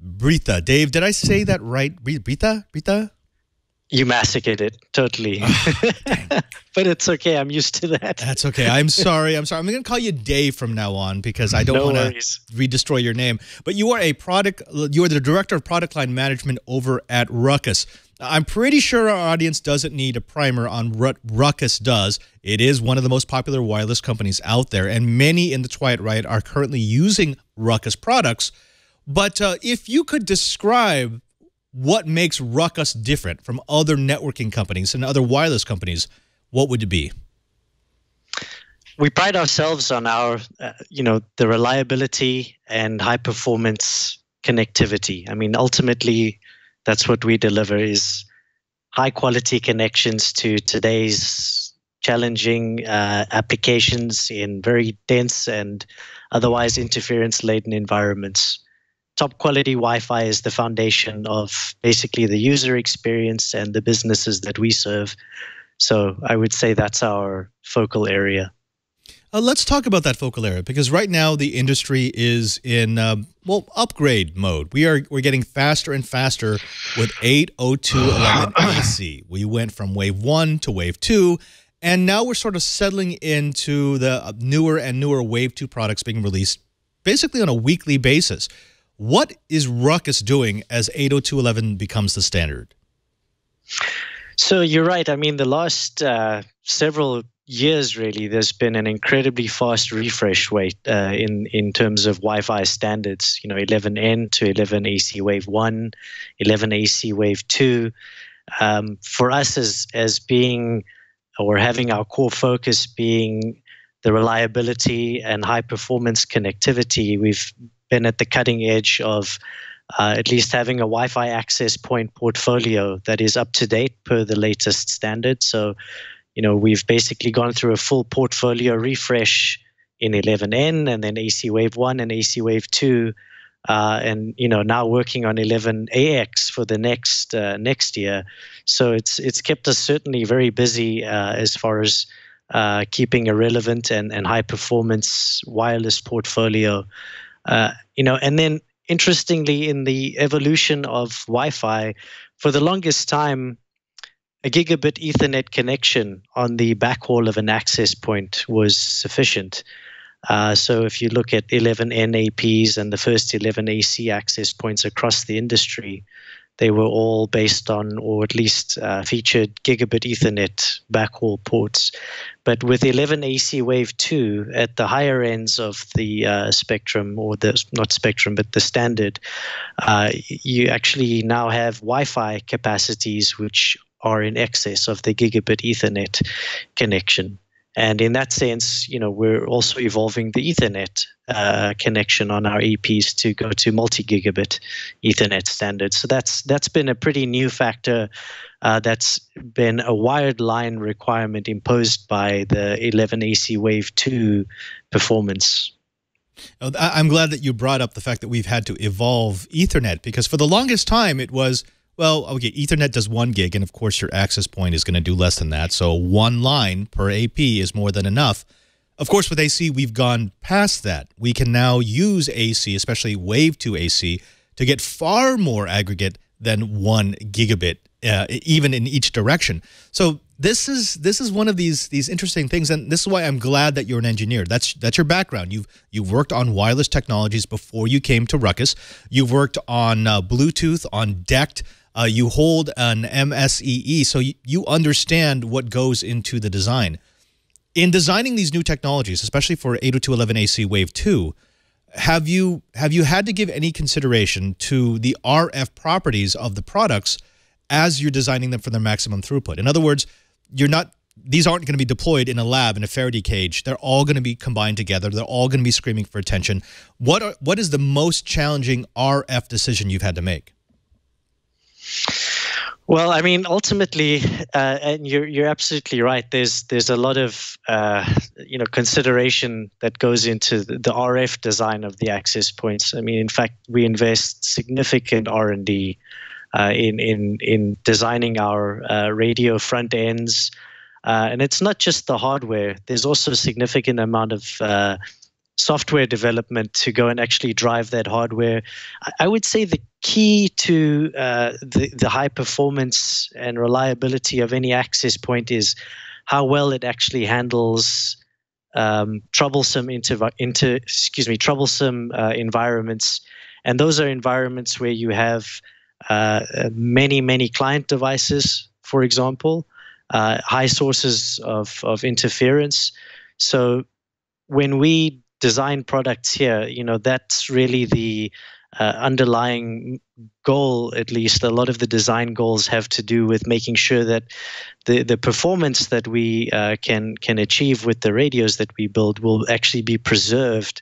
Britha. Dave, did I say that right? Britha? Britha? You massacred it, totally. Oh, but it's okay. I'm used to that. That's okay. I'm sorry. I'm sorry. I'm going to call you Dave from now on because I don't no want to redestroy your name. But you are a product. You are the director of product line management over at Ruckus. I'm pretty sure our audience doesn't need a primer on what Ruckus does. It is one of the most popular wireless companies out there, and many in the Twilight Riot are currently using Ruckus products. But uh, if you could describe what makes Ruckus different from other networking companies and other wireless companies, what would it be? We pride ourselves on our, uh, you know, the reliability and high-performance connectivity. I mean, ultimately, that's what we deliver, is high quality connections to today's challenging uh, applications in very dense and otherwise interference laden environments. Top quality Wi-Fi is the foundation of basically the user experience and the businesses that we serve. So I would say that's our focal area. Uh, let's talk about that focal area, because right now the industry is in, uh, well, upgrade mode. We are, we're getting faster and faster with eight oh two eleven A C. We went from wave one to wave two, and now we're sort of settling into the newer and newer wave two products being released basically on a weekly basis. What is Ruckus doing as eight oh two eleven becomes the standard? So you're right. I mean, the last uh, several years, really, there's been an incredibly fast refresh rate uh, in in terms of Wi-Fi standards. You know, eleven N to eleven A C Wave One, eleven A C Wave Two. Um, for us, as as being or having our core focus being the reliability and high performance connectivity, we've been at the cutting edge of uh, at least having a Wi-Fi access point portfolio that is up to date per the latest standard. So, you know, we've basically gone through a full portfolio refresh in eleven N and then A C Wave one and A C Wave two, uh, and you know, now working on eleven A X for the next uh, next year. So it's it's kept us certainly very busy uh, as far as uh, keeping a relevant and and high performance wireless portfolio. Uh, you know, and then interestingly, in the evolution of Wi-Fi, for the longest time, a gigabit Ethernet connection on the backhaul of an access point was sufficient. Uh, so if you look at eleven N A Ps and the first eleven A C access points across the industry, they were all based on, or at least uh, featured, gigabit Ethernet backhaul ports. But with eleven A C Wave two, at the higher ends of the uh, spectrum, or the not spectrum, but the standard, uh, you actually now have Wi-Fi capacities which are in excess of the gigabit Ethernet connection. And in that sense, you know, we're also evolving the Ethernet uh, connection on our E Ps to go to multi-gigabit Ethernet standards. So that's that's been a pretty new factor uh, that's been a wired line requirement imposed by the eleven A C Wave two performance. I'm glad that you brought up the fact that we've had to evolve Ethernet, because for the longest time it was, Well, okay, Ethernet does one gig, and of course your access point is going to do less than that. So one line per A P is more than enough. Of course, with A C, we've gone past that. We can now use A C, especially Wave two A C, to get far more aggregate than one gigabit, uh, even in each direction. So this is this is one of these these interesting things, and this is why I'm glad that you're an engineer. That's that's your background. You've you've worked on wireless technologies before you came to Ruckus. You've worked on uh, Bluetooth, on D E C T. Uh, you hold an M S E E, so you, you understand what goes into the design. In designing these new technologies, especially for eight oh two dot eleven A C Wave two, have you have you had to give any consideration to the R F properties of the products as you're designing them for their maximum throughput? In other words, you're not these aren't going to be deployed in a lab in a Faraday cage. They're all going to be combined together. They're all going to be screaming for attention. What are, what is the most challenging R F decision you've had to make? Well, I mean, ultimately, uh, and you're you're absolutely right. There's there's a lot of uh, you know consideration that goes into the, the R F design of the access points. I mean, in fact, we invest significant R and D uh, in in in designing our uh, radio front ends, uh, and it's not just the hardware. There's also a significant amount of uh, software development to go and actually drive that hardware. I would say the key to uh, the, the high performance and reliability of any access point is how well it actually handles um, troublesome inter, inter, excuse me, troublesome uh, environments. And those are environments where you have uh, many, many client devices, for example, uh, high sources of, of interference. So when we design products here, you know, that's really the uh, underlying goal. At least a lot of the design goals have to do with making sure that the the performance that we uh, can can achieve with the radios that we build will actually be preserved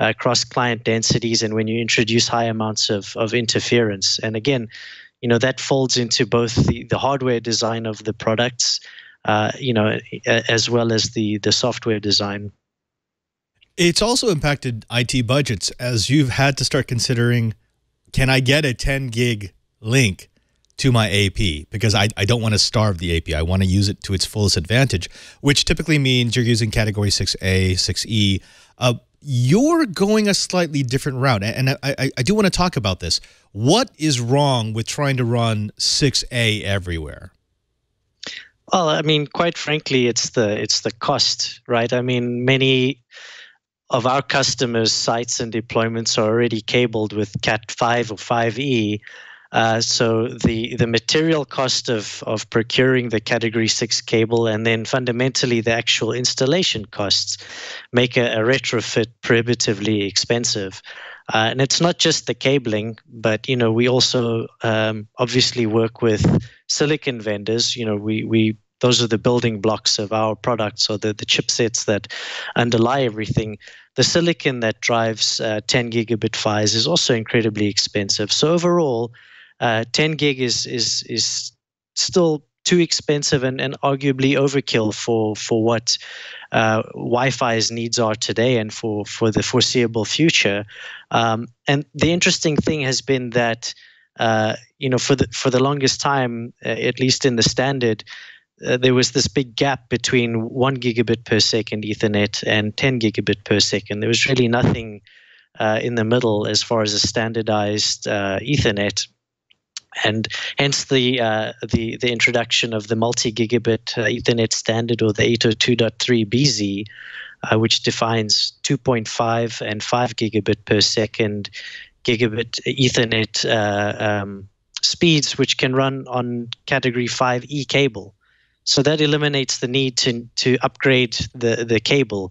uh, across client densities, and when you introduce high amounts of of interference. And again, you know, that folds into both the the hardware design of the products, uh, you know, as well as the the software design. It's also impacted I T budgets, as you've had to start considering, can I get a ten gig link to my A P? Because I, I don't want to starve the A P. I want to use it to its fullest advantage, which typically means you're using category six A, six E. Uh, you're going a slightly different route, and I, I, I do want to talk about this. What is wrong with trying to run six A everywhere? Well, I mean, quite frankly, it's the, it's the cost, right? I mean, many of our customers' sites and deployments are already cabled with Cat five or five E. Uh, so the, the material cost of, of procuring the Category six cable, and then fundamentally the actual installation costs, make a, a retrofit prohibitively expensive. Uh, and it's not just the cabling, but, you know, we also um, obviously work with silicon vendors. You know, we, we those are the building blocks of our products, or the, the chipsets that underlie everything. The silicon that drives uh, ten gigabit F I S is also incredibly expensive. So overall, uh, ten gig is is is still too expensive and, and arguably overkill for for what uh, Wi-Fi's needs are today and for for the foreseeable future. Um, and the interesting thing has been that uh, you know for the for the longest time, uh, at least in the standard, Uh, there was this big gap between one gigabit per second Ethernet and ten gigabit per second. There was really nothing uh, in the middle as far as a standardized uh, Ethernet, and hence the uh, the the introduction of the multi-gigabit uh, Ethernet standard, or the eight oh two dot three B Z, uh, which defines two point five and five gigabit per second gigabit Ethernet uh, um, speeds, which can run on Category five E cable. So that eliminates the need to to upgrade the the cable,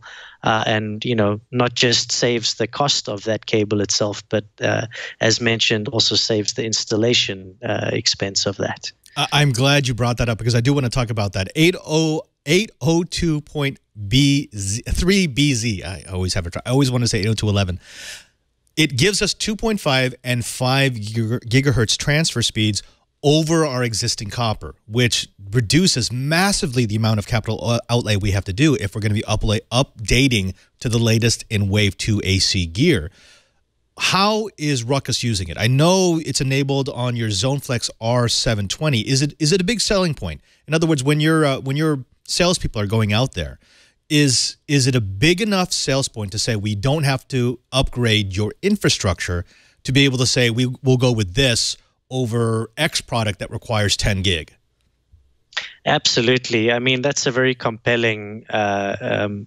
uh, and you know not just saves the cost of that cable itself, but uh, as mentioned, also saves the installation uh, expense of that. I'm glad you brought that up, because I do want to talk about that. eight oh two dot three B Z. I always have a try. I always want to say eight oh two dot eleven. It gives us two point five and five gigahertz transfer speeds over our existing copper, which reduces massively the amount of capital outlay we have to do if we're going to be updating to the latest in Wave two A C gear. how is Ruckus using it? I know it's enabled on your ZoneFlex R seven twenty. Is it is it a big selling point? In other words, when you're uh, when your salespeople are going out there, is is it a big enough sales point to say we don't have to upgrade your infrastructure to be able to say we will go with this over X product that requires ten gig? Absolutely. I mean, that's a very compelling uh, um,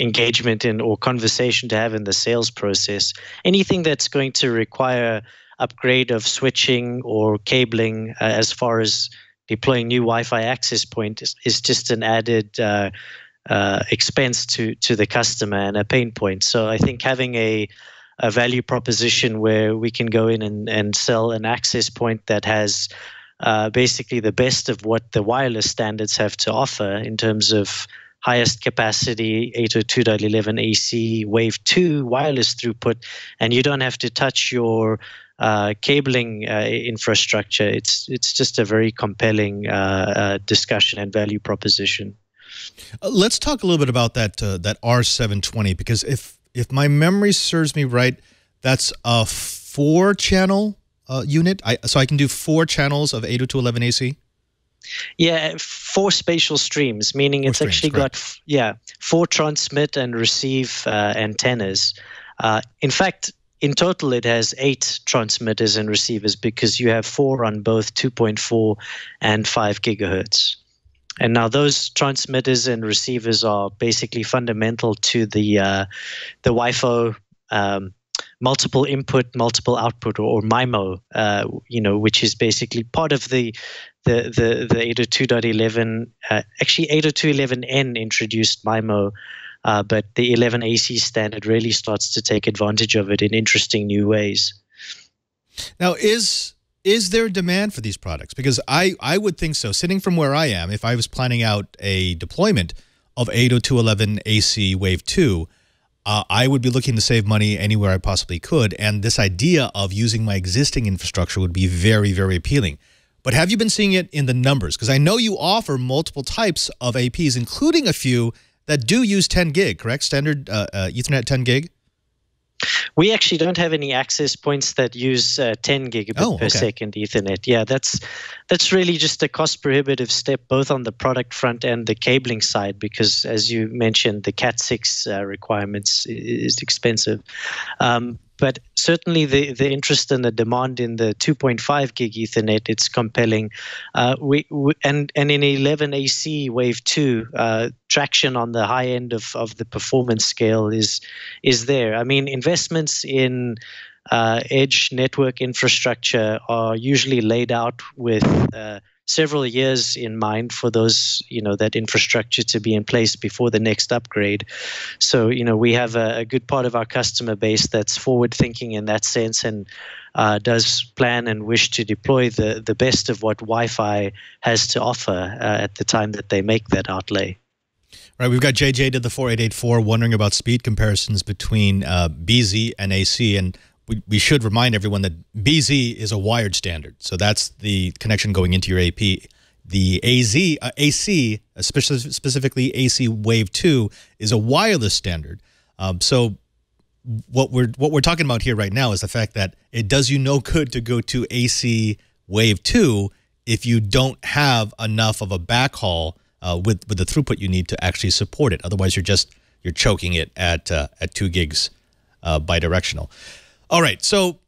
engagement in or conversation to have in the sales process. Anything that's going to require upgrade of switching or cabling uh, as far as deploying new Wi-Fi access point is, is just an added uh, uh, expense to, to the customer and a pain point. So I think having a a value proposition where we can go in and, and sell an access point that has uh, basically the best of what the wireless standards have to offer in terms of highest capacity eight oh two dot eleven A C Wave two wireless throughput, and you don't have to touch your uh, cabling uh, infrastructure. It's, it's just a very compelling uh, uh, discussion and value proposition. Uh, let's talk a little bit about that, uh, that R seven twenty, because if If my memory serves me right, that's a four-channel uh, unit. I, so I can do four channels of eight oh two dot eleven A C? Yeah, four spatial streams, meaning four it's streams, actually correct. got yeah four transmit and receive uh, antennas. Uh, in fact, in total, it has eight transmitters and receivers because you have four on both two point four and five gigahertz. And now those transmitters and receivers are basically fundamental to the uh, the W I F O um, multiple input, multiple output, or, or MIMO, uh, you know, which is basically part of the the the, the eight oh two dot eleven. Uh, actually, eight oh two dot eleven N introduced MIMO, uh, but the eleven A C standard really starts to take advantage of it in interesting new ways. Now is. Is there demand for these products? Because I, I would think so. Sitting from where I am, if I was planning out a deployment of eight oh two dot eleven A C Wave two, uh, I would be looking to save money anywhere I possibly could. And this idea of using my existing infrastructure would be very, very appealing. But have you been seeing it in the numbers? Because I know you offer multiple types of A Ps, including a few that do use ten gig, correct? Standard uh, uh, Ethernet ten gig? We actually don't have any access points that use uh, ten gigabit oh, okay. per second Ethernet. Yeah, that's that's really just a cost prohibitive step, both on the product front and the cabling side, because as you mentioned, the Cat six uh, requirements is expensive. Um, but certainly the, the interest and the demand in the two point five gig Ethernet, it's compelling. Uh, we, we and, and in eleven A C Wave two, uh, traction on the high end of, of the performance scale is is there. I mean, investments in uh, edge network infrastructure are usually laid out with uh, several years in mind for those, you know, that infrastructure to be in place before the next upgrade. So, you know, we have a, a good part of our customer base that's forward thinking in that sense and uh, does plan and wish to deploy the, the best of what Wi-Fi has to offer uh, at the time that they make that outlay. Right, we've got J J to the four eight eight four wondering about speed comparisons between uh, B Z and A C, and We, we should remind everyone that B Z is a wired standard. So that's the connection going into your A P. The A Z, uh, A C, specifically A C Wave two, is a wireless standard. Um, so what we're, what we're talking about here right now is the fact that it does you no good to go to A C Wave two if you don't have enough of a backhaul uh, with, with the throughput you need to actually support it. Otherwise, you're just you're choking it at, uh, at two gigs uh, bidirectional. All right, so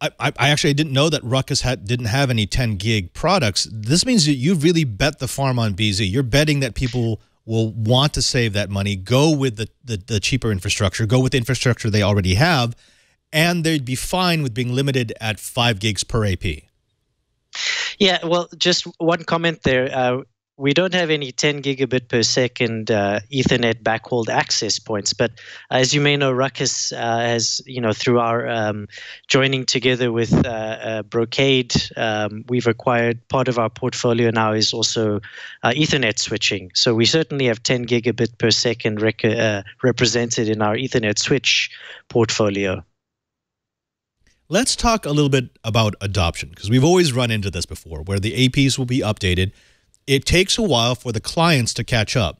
I, I actually didn't know that Ruckus had, didn't have any ten gig products. This means that you really bet the farm on B Z. You're betting that people will want to save that money, go with the, the, the cheaper infrastructure, go with the infrastructure they already have, and they'd be fine with being limited at five gigs per A P. Yeah, well, just one comment there. Uh, We don't have any ten gigabit per second uh, Ethernet backhauled access points, but as you may know, Ruckus uh, has, you know, through our um, joining together with uh, uh, Brocade, um, we've acquired part of our portfolio now is also uh, Ethernet switching. So we certainly have ten gigabit per second rec uh, represented in our Ethernet switch portfolio. Let's talk a little bit about adoption, because we've always run into this before, where the A Ps will be updated. It takes a while for the clients to catch up.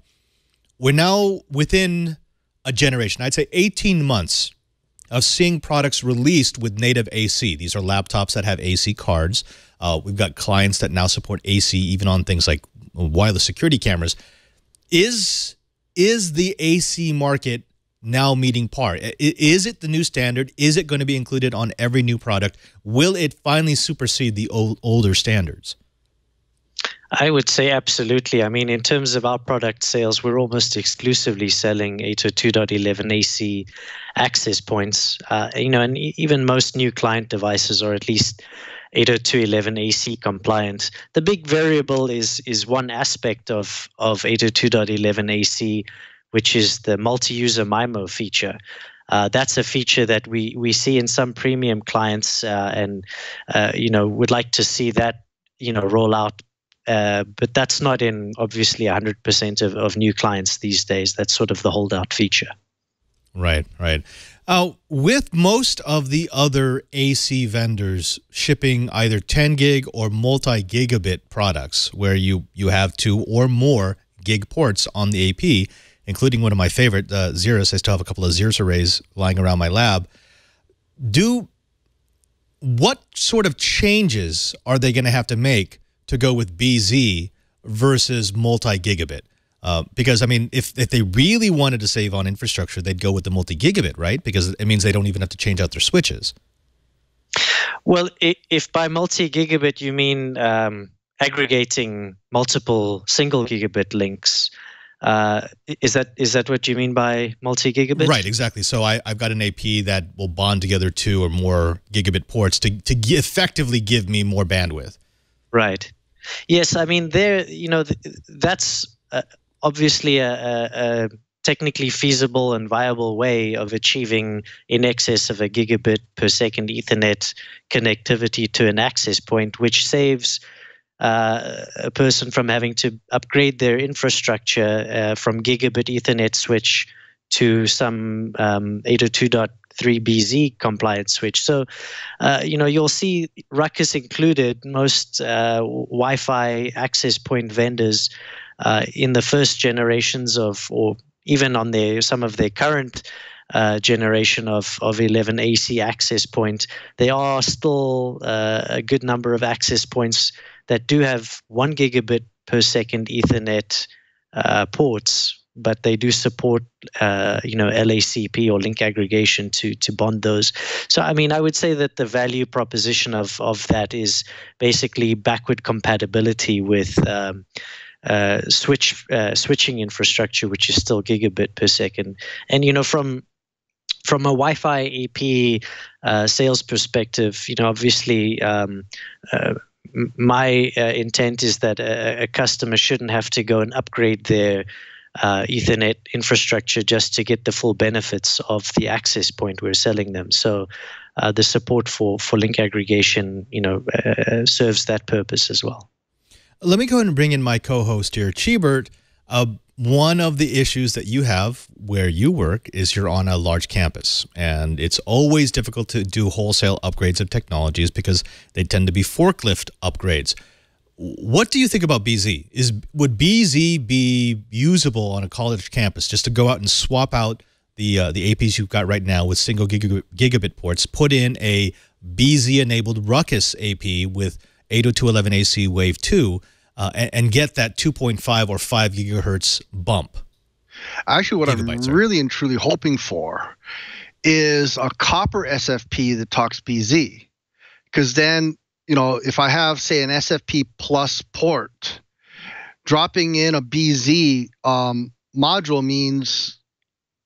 We're now within a generation. I'd say eighteen months of seeing products released with native A C. These are laptops that have A C cards. Uh, we've got clients that now support A C even on things like wireless security cameras. Is, is the A C market now meeting par? Is it the new standard? Is it going to be included on every new product? Will it finally supersede the old, older standards? I would say absolutely. I mean, in terms of our product sales, we're almost exclusively selling eight oh two dot eleven A C access points. Uh, you know, and even most new client devices are at least eight oh two dot eleven A C compliant. The big variable is is one aspect of of eight oh two dot eleven A C, which is the multi-user M I M O feature. Uh, that's a feature that we we see in some premium clients, uh, and uh, you know, would like to see that, you know, roll out. Uh, but that's not in, obviously, one hundred percent of, of new clients these days. That's sort of the holdout feature. Right, right. Uh, with most of the other A C vendors shipping either ten gig or multi-gigabit products where you, you have two or more gig ports on the A P, including one of my favorite, uh, Xirrus. I still have a couple of Xirrus arrays lying around my lab. Do what sort of changes are they going to have to make to go with B Z versus multi-gigabit? Uh, because, I mean, if, if they really wanted to save on infrastructure, they'd go with the multi-gigabit, right? Because it means they don't even have to change out their switches. Well, if by multi-gigabit you mean um, aggregating multiple single gigabit links, uh, is that is that what you mean by multi-gigabit? Right, exactly. So I, I've got an A P that will bond together two or more gigabit ports to, to g effectively give me more bandwidth. Right. Yes, I mean, there, you know, th that's uh, obviously a, a, a technically feasible and viable way of achieving in excess of a gigabit per second Ethernet connectivity to an access point, which saves uh, a person from having to upgrade their infrastructure uh, from gigabit Ethernet switch to some um, eight oh two dot three B Z compliant switch. So, uh, you know, you'll see Ruckus included, most uh, Wi-Fi access point vendors uh, in the first generations of, or even on their, some of their current uh, generation of, of eleven A C access point. There are still uh, a good number of access points that do have one gigabit per second Ethernet uh, ports, but they do support, uh, you know, L A C P or link aggregation to to bond those. So, I mean, I would say that the value proposition of of that is basically backward compatibility with um, uh, switch uh, switching infrastructure, which is still gigabit per second. And, you know, from From a Wi-Fi A P uh, sales perspective, you know, obviously, um, uh, my uh, intent is that a, a customer shouldn't have to go and upgrade their Uh, Ethernet infrastructure just to get the full benefits of the access point we're selling them. So uh, the support for, for link aggregation, you know, uh, serves that purpose as well. Let me go ahead and bring in my co-host here, Chibert. Uh, one of the issues that you have where you work is you're on a large campus, and it's always difficult to do wholesale upgrades of technologies because they tend to be forklift upgrades. What do you think about B Z? Is would B Z be usable on a college campus, just to go out and swap out the uh, the A Ps you've got right now with single gigabit, gigabit ports, put in a B Z-enabled Ruckus A P with eight oh two dot eleven A C Wave two, uh, and, and get that two point five or five gigahertz bump? Actually, what Gigabytes I'm really are. and truly hoping for is a copper S F P that talks B Z, because then, you know, if I have, say, an S F P plus port, dropping in a B Z um, module means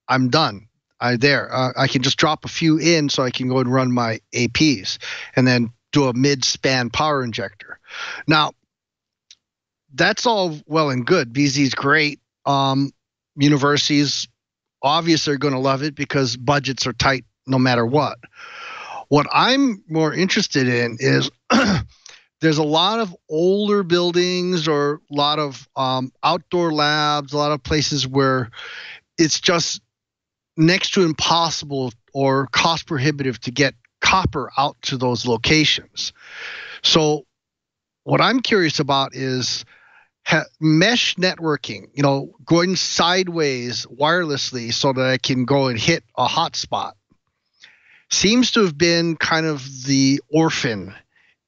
I'm done. I there. Uh, I can just drop a few in so I can go and run my A Ps and then do a mid-span power injector. Now, that's all well and good. B Z is great. Um, universities obviously are going to love it because budgets are tight no matter what. What I'm more interested in is there's a lot of older buildings or a lot of um, outdoor labs, a lot of places where it's just next to impossible or cost prohibitive to get copper out to those locations. So what I'm curious about is mesh networking, you know, going sideways wirelessly so that I can go and hit a hotspot. seems to have been kind of the orphan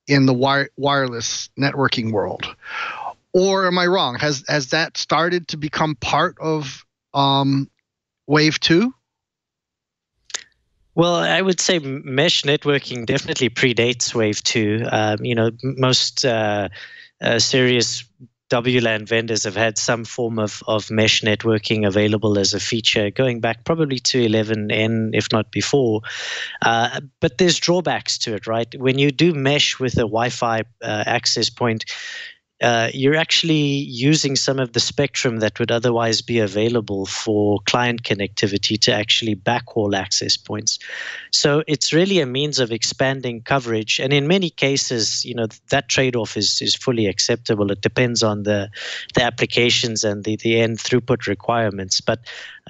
in the wire, wireless networking world. Or am I wrong? Has has that started to become part of um, Wave two? Well, I would say mesh networking definitely predates Wave two. Um, you know, most uh, uh, serious W LAN vendors have had some form of, of mesh networking available as a feature going back probably to eleven N, if not before. Uh, but there's drawbacks to it, right? When you do mesh with a Wi-Fi uh, access point, Uh, you're actually using some of the spectrum that would otherwise be available for client connectivity to actually backhaul access points. So it's really a means of expanding coverage. And in many cases, you know, that trade-off is, is fully acceptable. It depends on the, the applications and the, the end throughput requirements. But,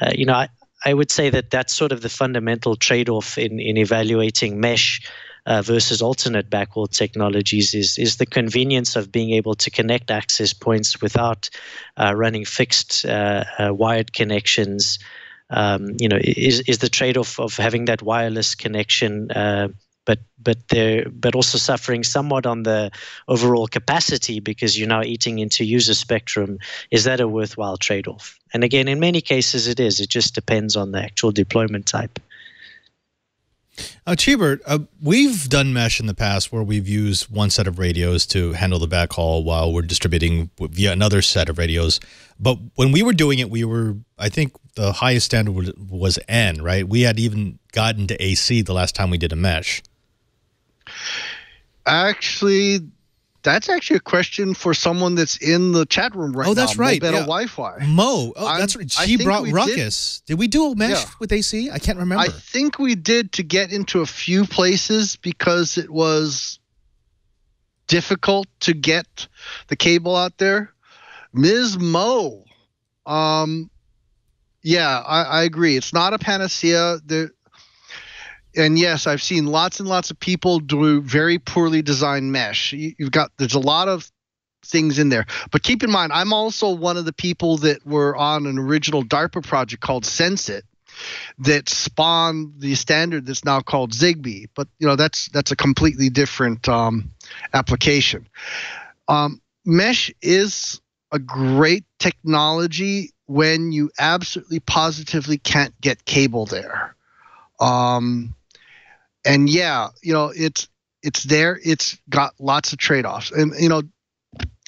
uh, you know, I, I would say that that's sort of the fundamental trade-off in, in evaluating mesh Uh, versus alternate backhaul technologies is is the convenience of being able to connect access points without uh, running fixed uh, uh, wired connections. Um, you know, is is the trade-off of having that wireless connection, uh, but but there but also suffering somewhat on the overall capacity because you're now eating into user spectrum. Is that a worthwhile trade-off? And again, in many cases, it is. It just depends on the actual deployment type. Uh, Chibert, uh, we've done mesh in the past where we've used one set of radios to handle the backhaul while we're distributing via another set of radios. But when we were doing it, we were, I think the highest standard was N, right? We had even gotten to A C the last time we did a mesh. Actually, that's actually a question for someone that's in the chat room right now. Oh, that's now. right. Mo Better yeah. Wi-Fi. Mo, oh, that's right. She brought Ruckus. Did. did we do a mesh yeah. with A C? I can't remember. I think we did to get into a few places because it was difficult to get the cable out there. Miz Mo, um, yeah, I, I agree. It's not a panacea. There, And yes, I've seen lots and lots of people do very poorly designed mesh. You've got, there's a lot of things in there. But keep in mind, I'm also one of the people that were on an original DARPA project called Sensit that spawned the standard that's now called Zigbee. But, you know, that's that's a completely different um, application. Um, mesh is a great technology when you absolutely positively can't get cable there. Um, And yeah, you know, it's it's there. It's got lots of trade-offs, and you know,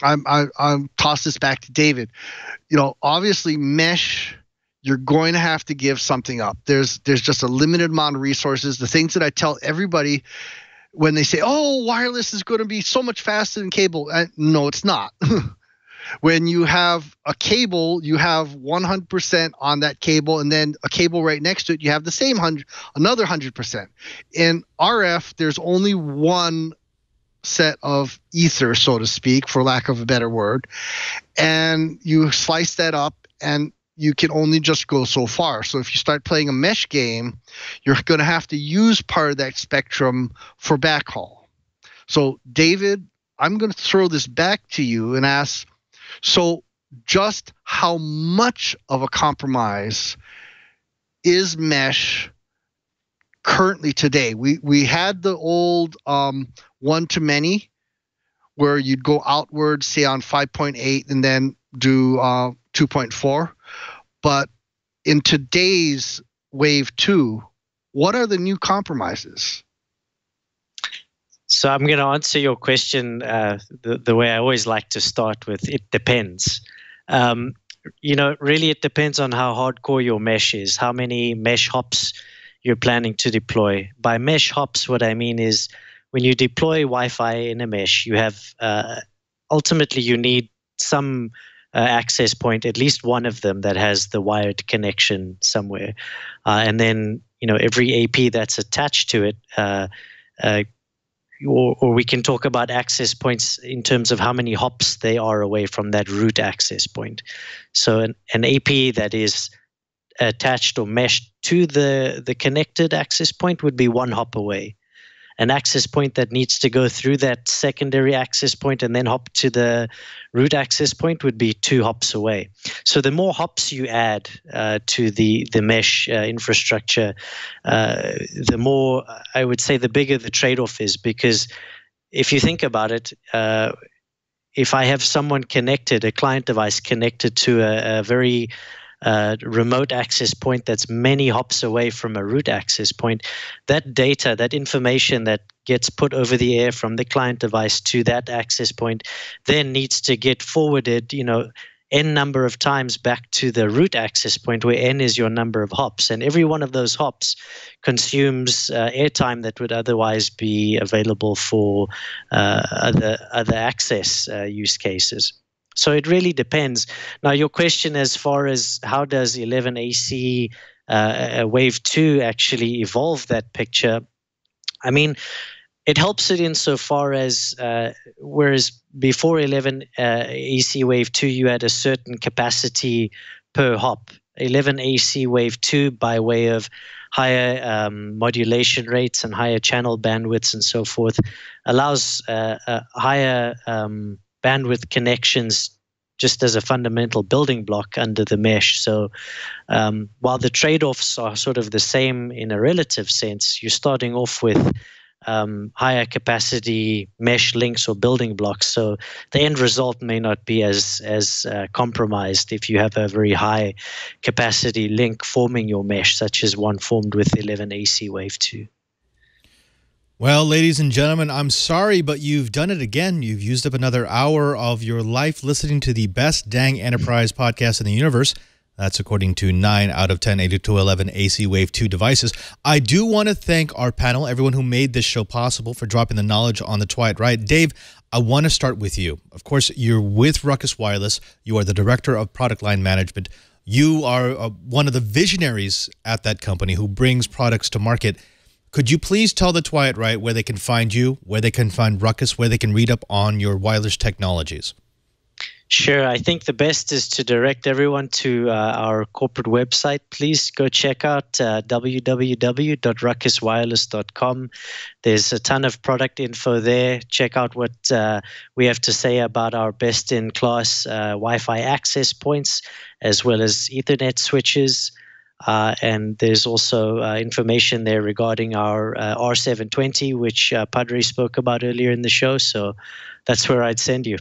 I'm I, I'm toss this back to David. You know, obviously mesh, you're going to have to give something up. There's there's just a limited amount of resources. The things that I tell everybody when they say, "Oh, wireless is going to be so much faster than cable," I, no, it's not. When you have a cable, you have one hundred percent on that cable, and then a cable right next to it, you have the same hundred, another one hundred percent. In R F, there's only one set of ether, so to speak, for lack of a better word, and you slice that up, and you can only just go so far. So if you start playing a mesh game, you're going to have to use part of that spectrum for backhaul. So David, I'm going to throw this back to you and ask, so just how much of a compromise is mesh currently today? We we had the old um, one-to-many where you'd go outward, say on five point eight, and then do uh, two point four. But in today's Wave two, what are the new compromises? So I'm going to answer your question uh, the, the way I always like to start with, it depends. Um, you know, really it depends on how hardcore your mesh is, how many mesh hops you're planning to deploy. By mesh hops, what I mean is when you deploy Wi-Fi in a mesh, you have uh, ultimately you need some uh, access point, at least one of them that has the wired connection somewhere. Uh, and then, you know, every A P that's attached to it uh, uh Or, or we can talk about access points in terms of how many hops they are away from that root access point. So an, an A P that is attached or meshed to the, the connected access point would be one hop away. an access point that needs to go through that secondary access point and then hop to the root access point would be two hops away. So the more hops you add uh, to the, the mesh uh, infrastructure, uh, the more, I would say, the bigger the trade-off is, because if you think about it, uh, if I have someone connected, a client device connected to a, a very uh, remote access point that's many hops away from a root access point, that data, that information that gets put over the air from the client device to that access point then needs to get forwarded, you know, n number of times back to the root access point, where n is your number of hops. And every one of those hops consumes uh, airtime that would otherwise be available for uh, other, other access uh, use cases. So it really depends. Now, your question as far as how does eleven A C uh, Wave two actually evolve that picture, I mean, it helps it insofar as, uh, whereas before eleven uh, A C Wave two, you had a certain capacity per hop. eleven A C Wave two, by way of higher um, modulation rates and higher channel bandwidths and so forth, allows uh, uh, higher um, bandwidth connections just as a fundamental building block under the mesh. So um, while the trade-offs are sort of the same in a relative sense, you're starting off with Um, higher capacity mesh links or building blocks, so the end result may not be as as uh, compromised if you have a very high capacity link forming your mesh, such as one formed with eleven A C Wave two. Well, ladies and gentlemen, I'm sorry, but you've done it again. You've used up another hour of your life listening to the best dang enterprise podcast in the universe. That's according to nine out of ten eighty-two eleven A C Wave two devices. I do want to thank our panel, everyone who made this show possible, for dropping the knowledge on the Twite Right. Dave, I want to start with you. Of course, you're with Ruckus Wireless. You are the Director of Product Line Management. You are uh, one of the visionaries at that company who brings products to market. Could you please tell the Twite Right where they can find you, where they can find Ruckus, where they can read up on your wireless technologies? Sure. I think the best is to direct everyone to uh, our corporate website. Please go check out uh, w w w dot ruckus wireless dot com. There's a ton of product info there. Check out what uh, we have to say about our best-in-class uh, Wi-Fi access points, as well as Ethernet switches. Uh, and there's also uh, information there regarding our uh, R seven twenty, which uh, Padre spoke about earlier in the show. So that's where I'd send you.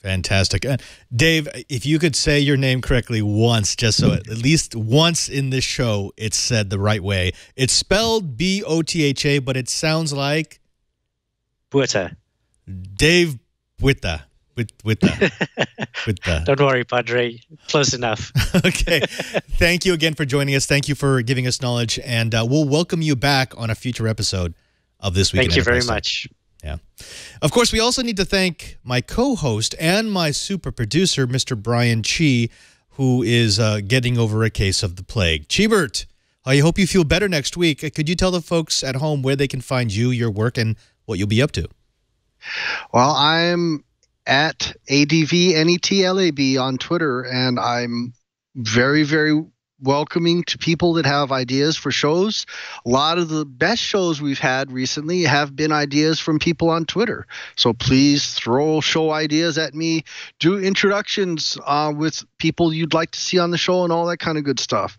Fantastic. And Dave, if you could say your name correctly once, just so at least once in this show it's said the right way. It's spelled B O T H A, but it sounds like... Buita. Dave Buita. Buita. Don't worry, Padre. Close enough. Okay. Thank you again for joining us. Thank you for giving us knowledge. And uh, we'll welcome you back on a future episode of This Week in Enterprise. Thank you very much. Yeah. Of course, we also need to thank my co-host and my super producer, Mister Brian Chee, who is uh, getting over a case of the plague. Cheebert, I hope you feel better next week. Could you tell the folks at home where they can find you, your work, and what you'll be up to? Well, I'm at A D V N E T L A B on Twitter, and I'm very, very welcoming to people that have ideas for shows. A lot of the best shows we've had recently have been ideas from people on Twitter. So please throw show ideas at me. Do introductions uh, with people you'd like to see on the show and all that kind of good stuff.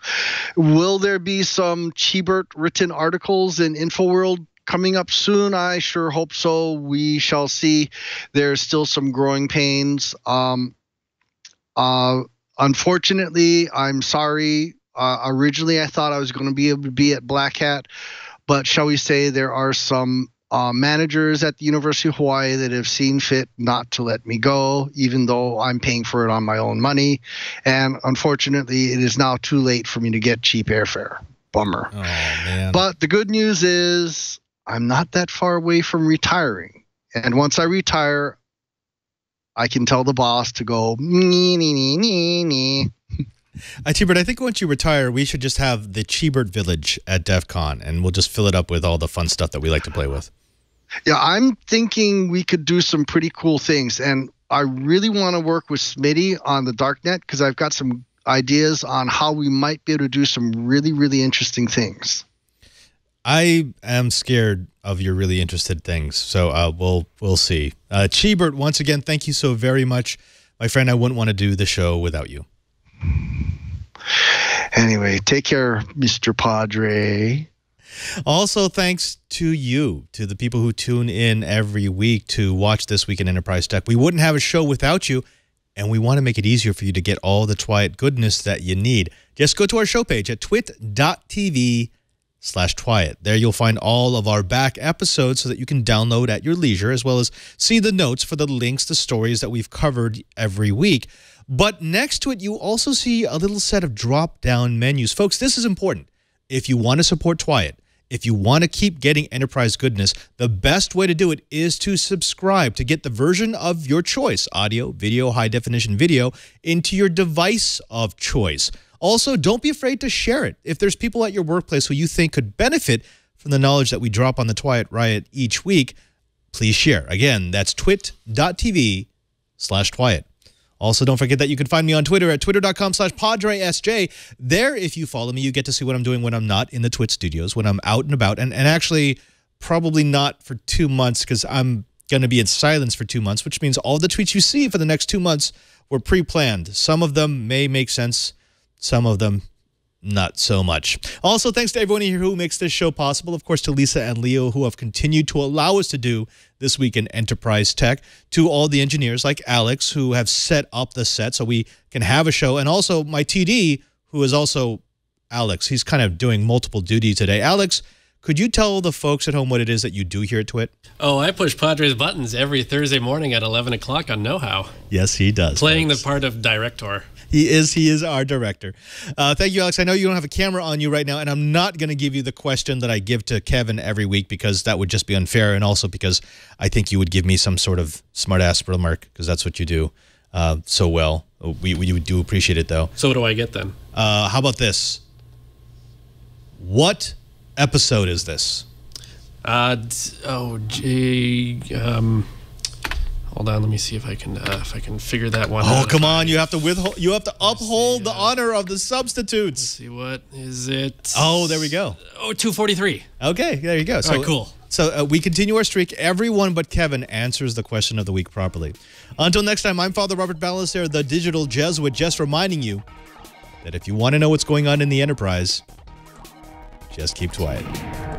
Will there be some Cheebert written articles in InfoWorld coming up soon? I sure hope so. We shall see. There's still some growing pains. Um, uh, Unfortunately, I'm sorry. Uh, originally, I thought I was going to be able to be at Black Hat, but shall we say there are some uh, managers at the University of Hawaii that have seen fit not to let me go, even though I'm paying for it on my own money. And unfortunately, it is now too late for me to get cheap airfare. Bummer. Oh, man. But the good news is I'm not that far away from retiring. And once I retire, I can tell the boss to go, nee, nee, nee, nee, nee. Uh, Cheebert, I think once you retire, we should just have the Cheebert Village at DEF CON, and we'll just fill it up with all the fun stuff that we like to play with. Yeah, I'm thinking we could do some pretty cool things, and I really want to work with Smitty on the darknet, because I've got some ideas on how we might be able to do some really, really interesting things. I am scared of your really interested things, so uh, we'll we'll see. Uh, Chebert, once again, thank you so very much, my friend. I wouldn't want to do the show without you. Anyway, take care, Mister Padre. Also, thanks to you, to the people who tune in every week to watch This Week in Enterprise Tech. We wouldn't have a show without you, and we want to make it easier for you to get all the Twyatt goodness that you need. Just go to our show page at twit dot t v slash Twyatt. There you'll find all of our back episodes so that you can download at your leisure, as well as see the notes for the links to stories that we've covered every week. But next to it, you also see a little set of drop-down menus. Folks, this is important. If you want to support Twyatt, if you want to keep getting enterprise goodness, the best way to do it is to subscribe, to get the version of your choice, audio, video, high-definition video, into your device of choice. Also, don't be afraid to share it. If there's people at your workplace who you think could benefit from the knowledge that we drop on the Twyatt Riot each week, please share. Again, that's twit dot t v slash Twyatt. Also, don't forget that you can find me on Twitter at twitter dot com slash Padre S J. There, if you follow me, you get to see what I'm doing when I'm not in the Twit studios, when I'm out and about. And, and actually, probably not for two months because I'm going to be in silence for two months, which means all the tweets you see for the next two months were pre-planned. Some of them may make sense. Some of them, not so much. Also, thanks to everyone here who makes this show possible. Of course, to Lisa and Leo, who have continued to allow us to do This Week in Enterprise Tech. To all the engineers like Alex, who have set up the set so we can have a show. And also my T D, who is also Alex. He's kind of doing multiple duty today. Alex, could you tell the folks at home what it is that you do here at Twit? Oh, I push Padre's buttons every Thursday morning at eleven o'clock on Know How. Yes, he does. Playing folks. The part of director. He is. He is our director. Uh, thank you, Alex. I know you don't have a camera on you right now, and I'm not going to give you the question that I give to Kevin every week because that would just be unfair, and also because I think you would give me some sort of smart-ass remark because that's what you do uh, so well. We, we do appreciate it, though. So what do I get, then? Uh, how about this? What episode is this? Uh, oh, gee... Um Hold on, let me see if I can uh, if I can figure that one out. Oh, come on, you have to withhold, you have to uphold the honor of the substitutes. Let's see, what is it? Oh, there we go. Oh, two forty-three. Okay, there you go. So, all right, cool. So uh, we continue our streak. Everyone but Kevin answers the question of the week properly. Until next time, I'm Father Robert Palliser, the digital Jesuit, just reminding you that if you want to know what's going on in the enterprise, just keep quiet.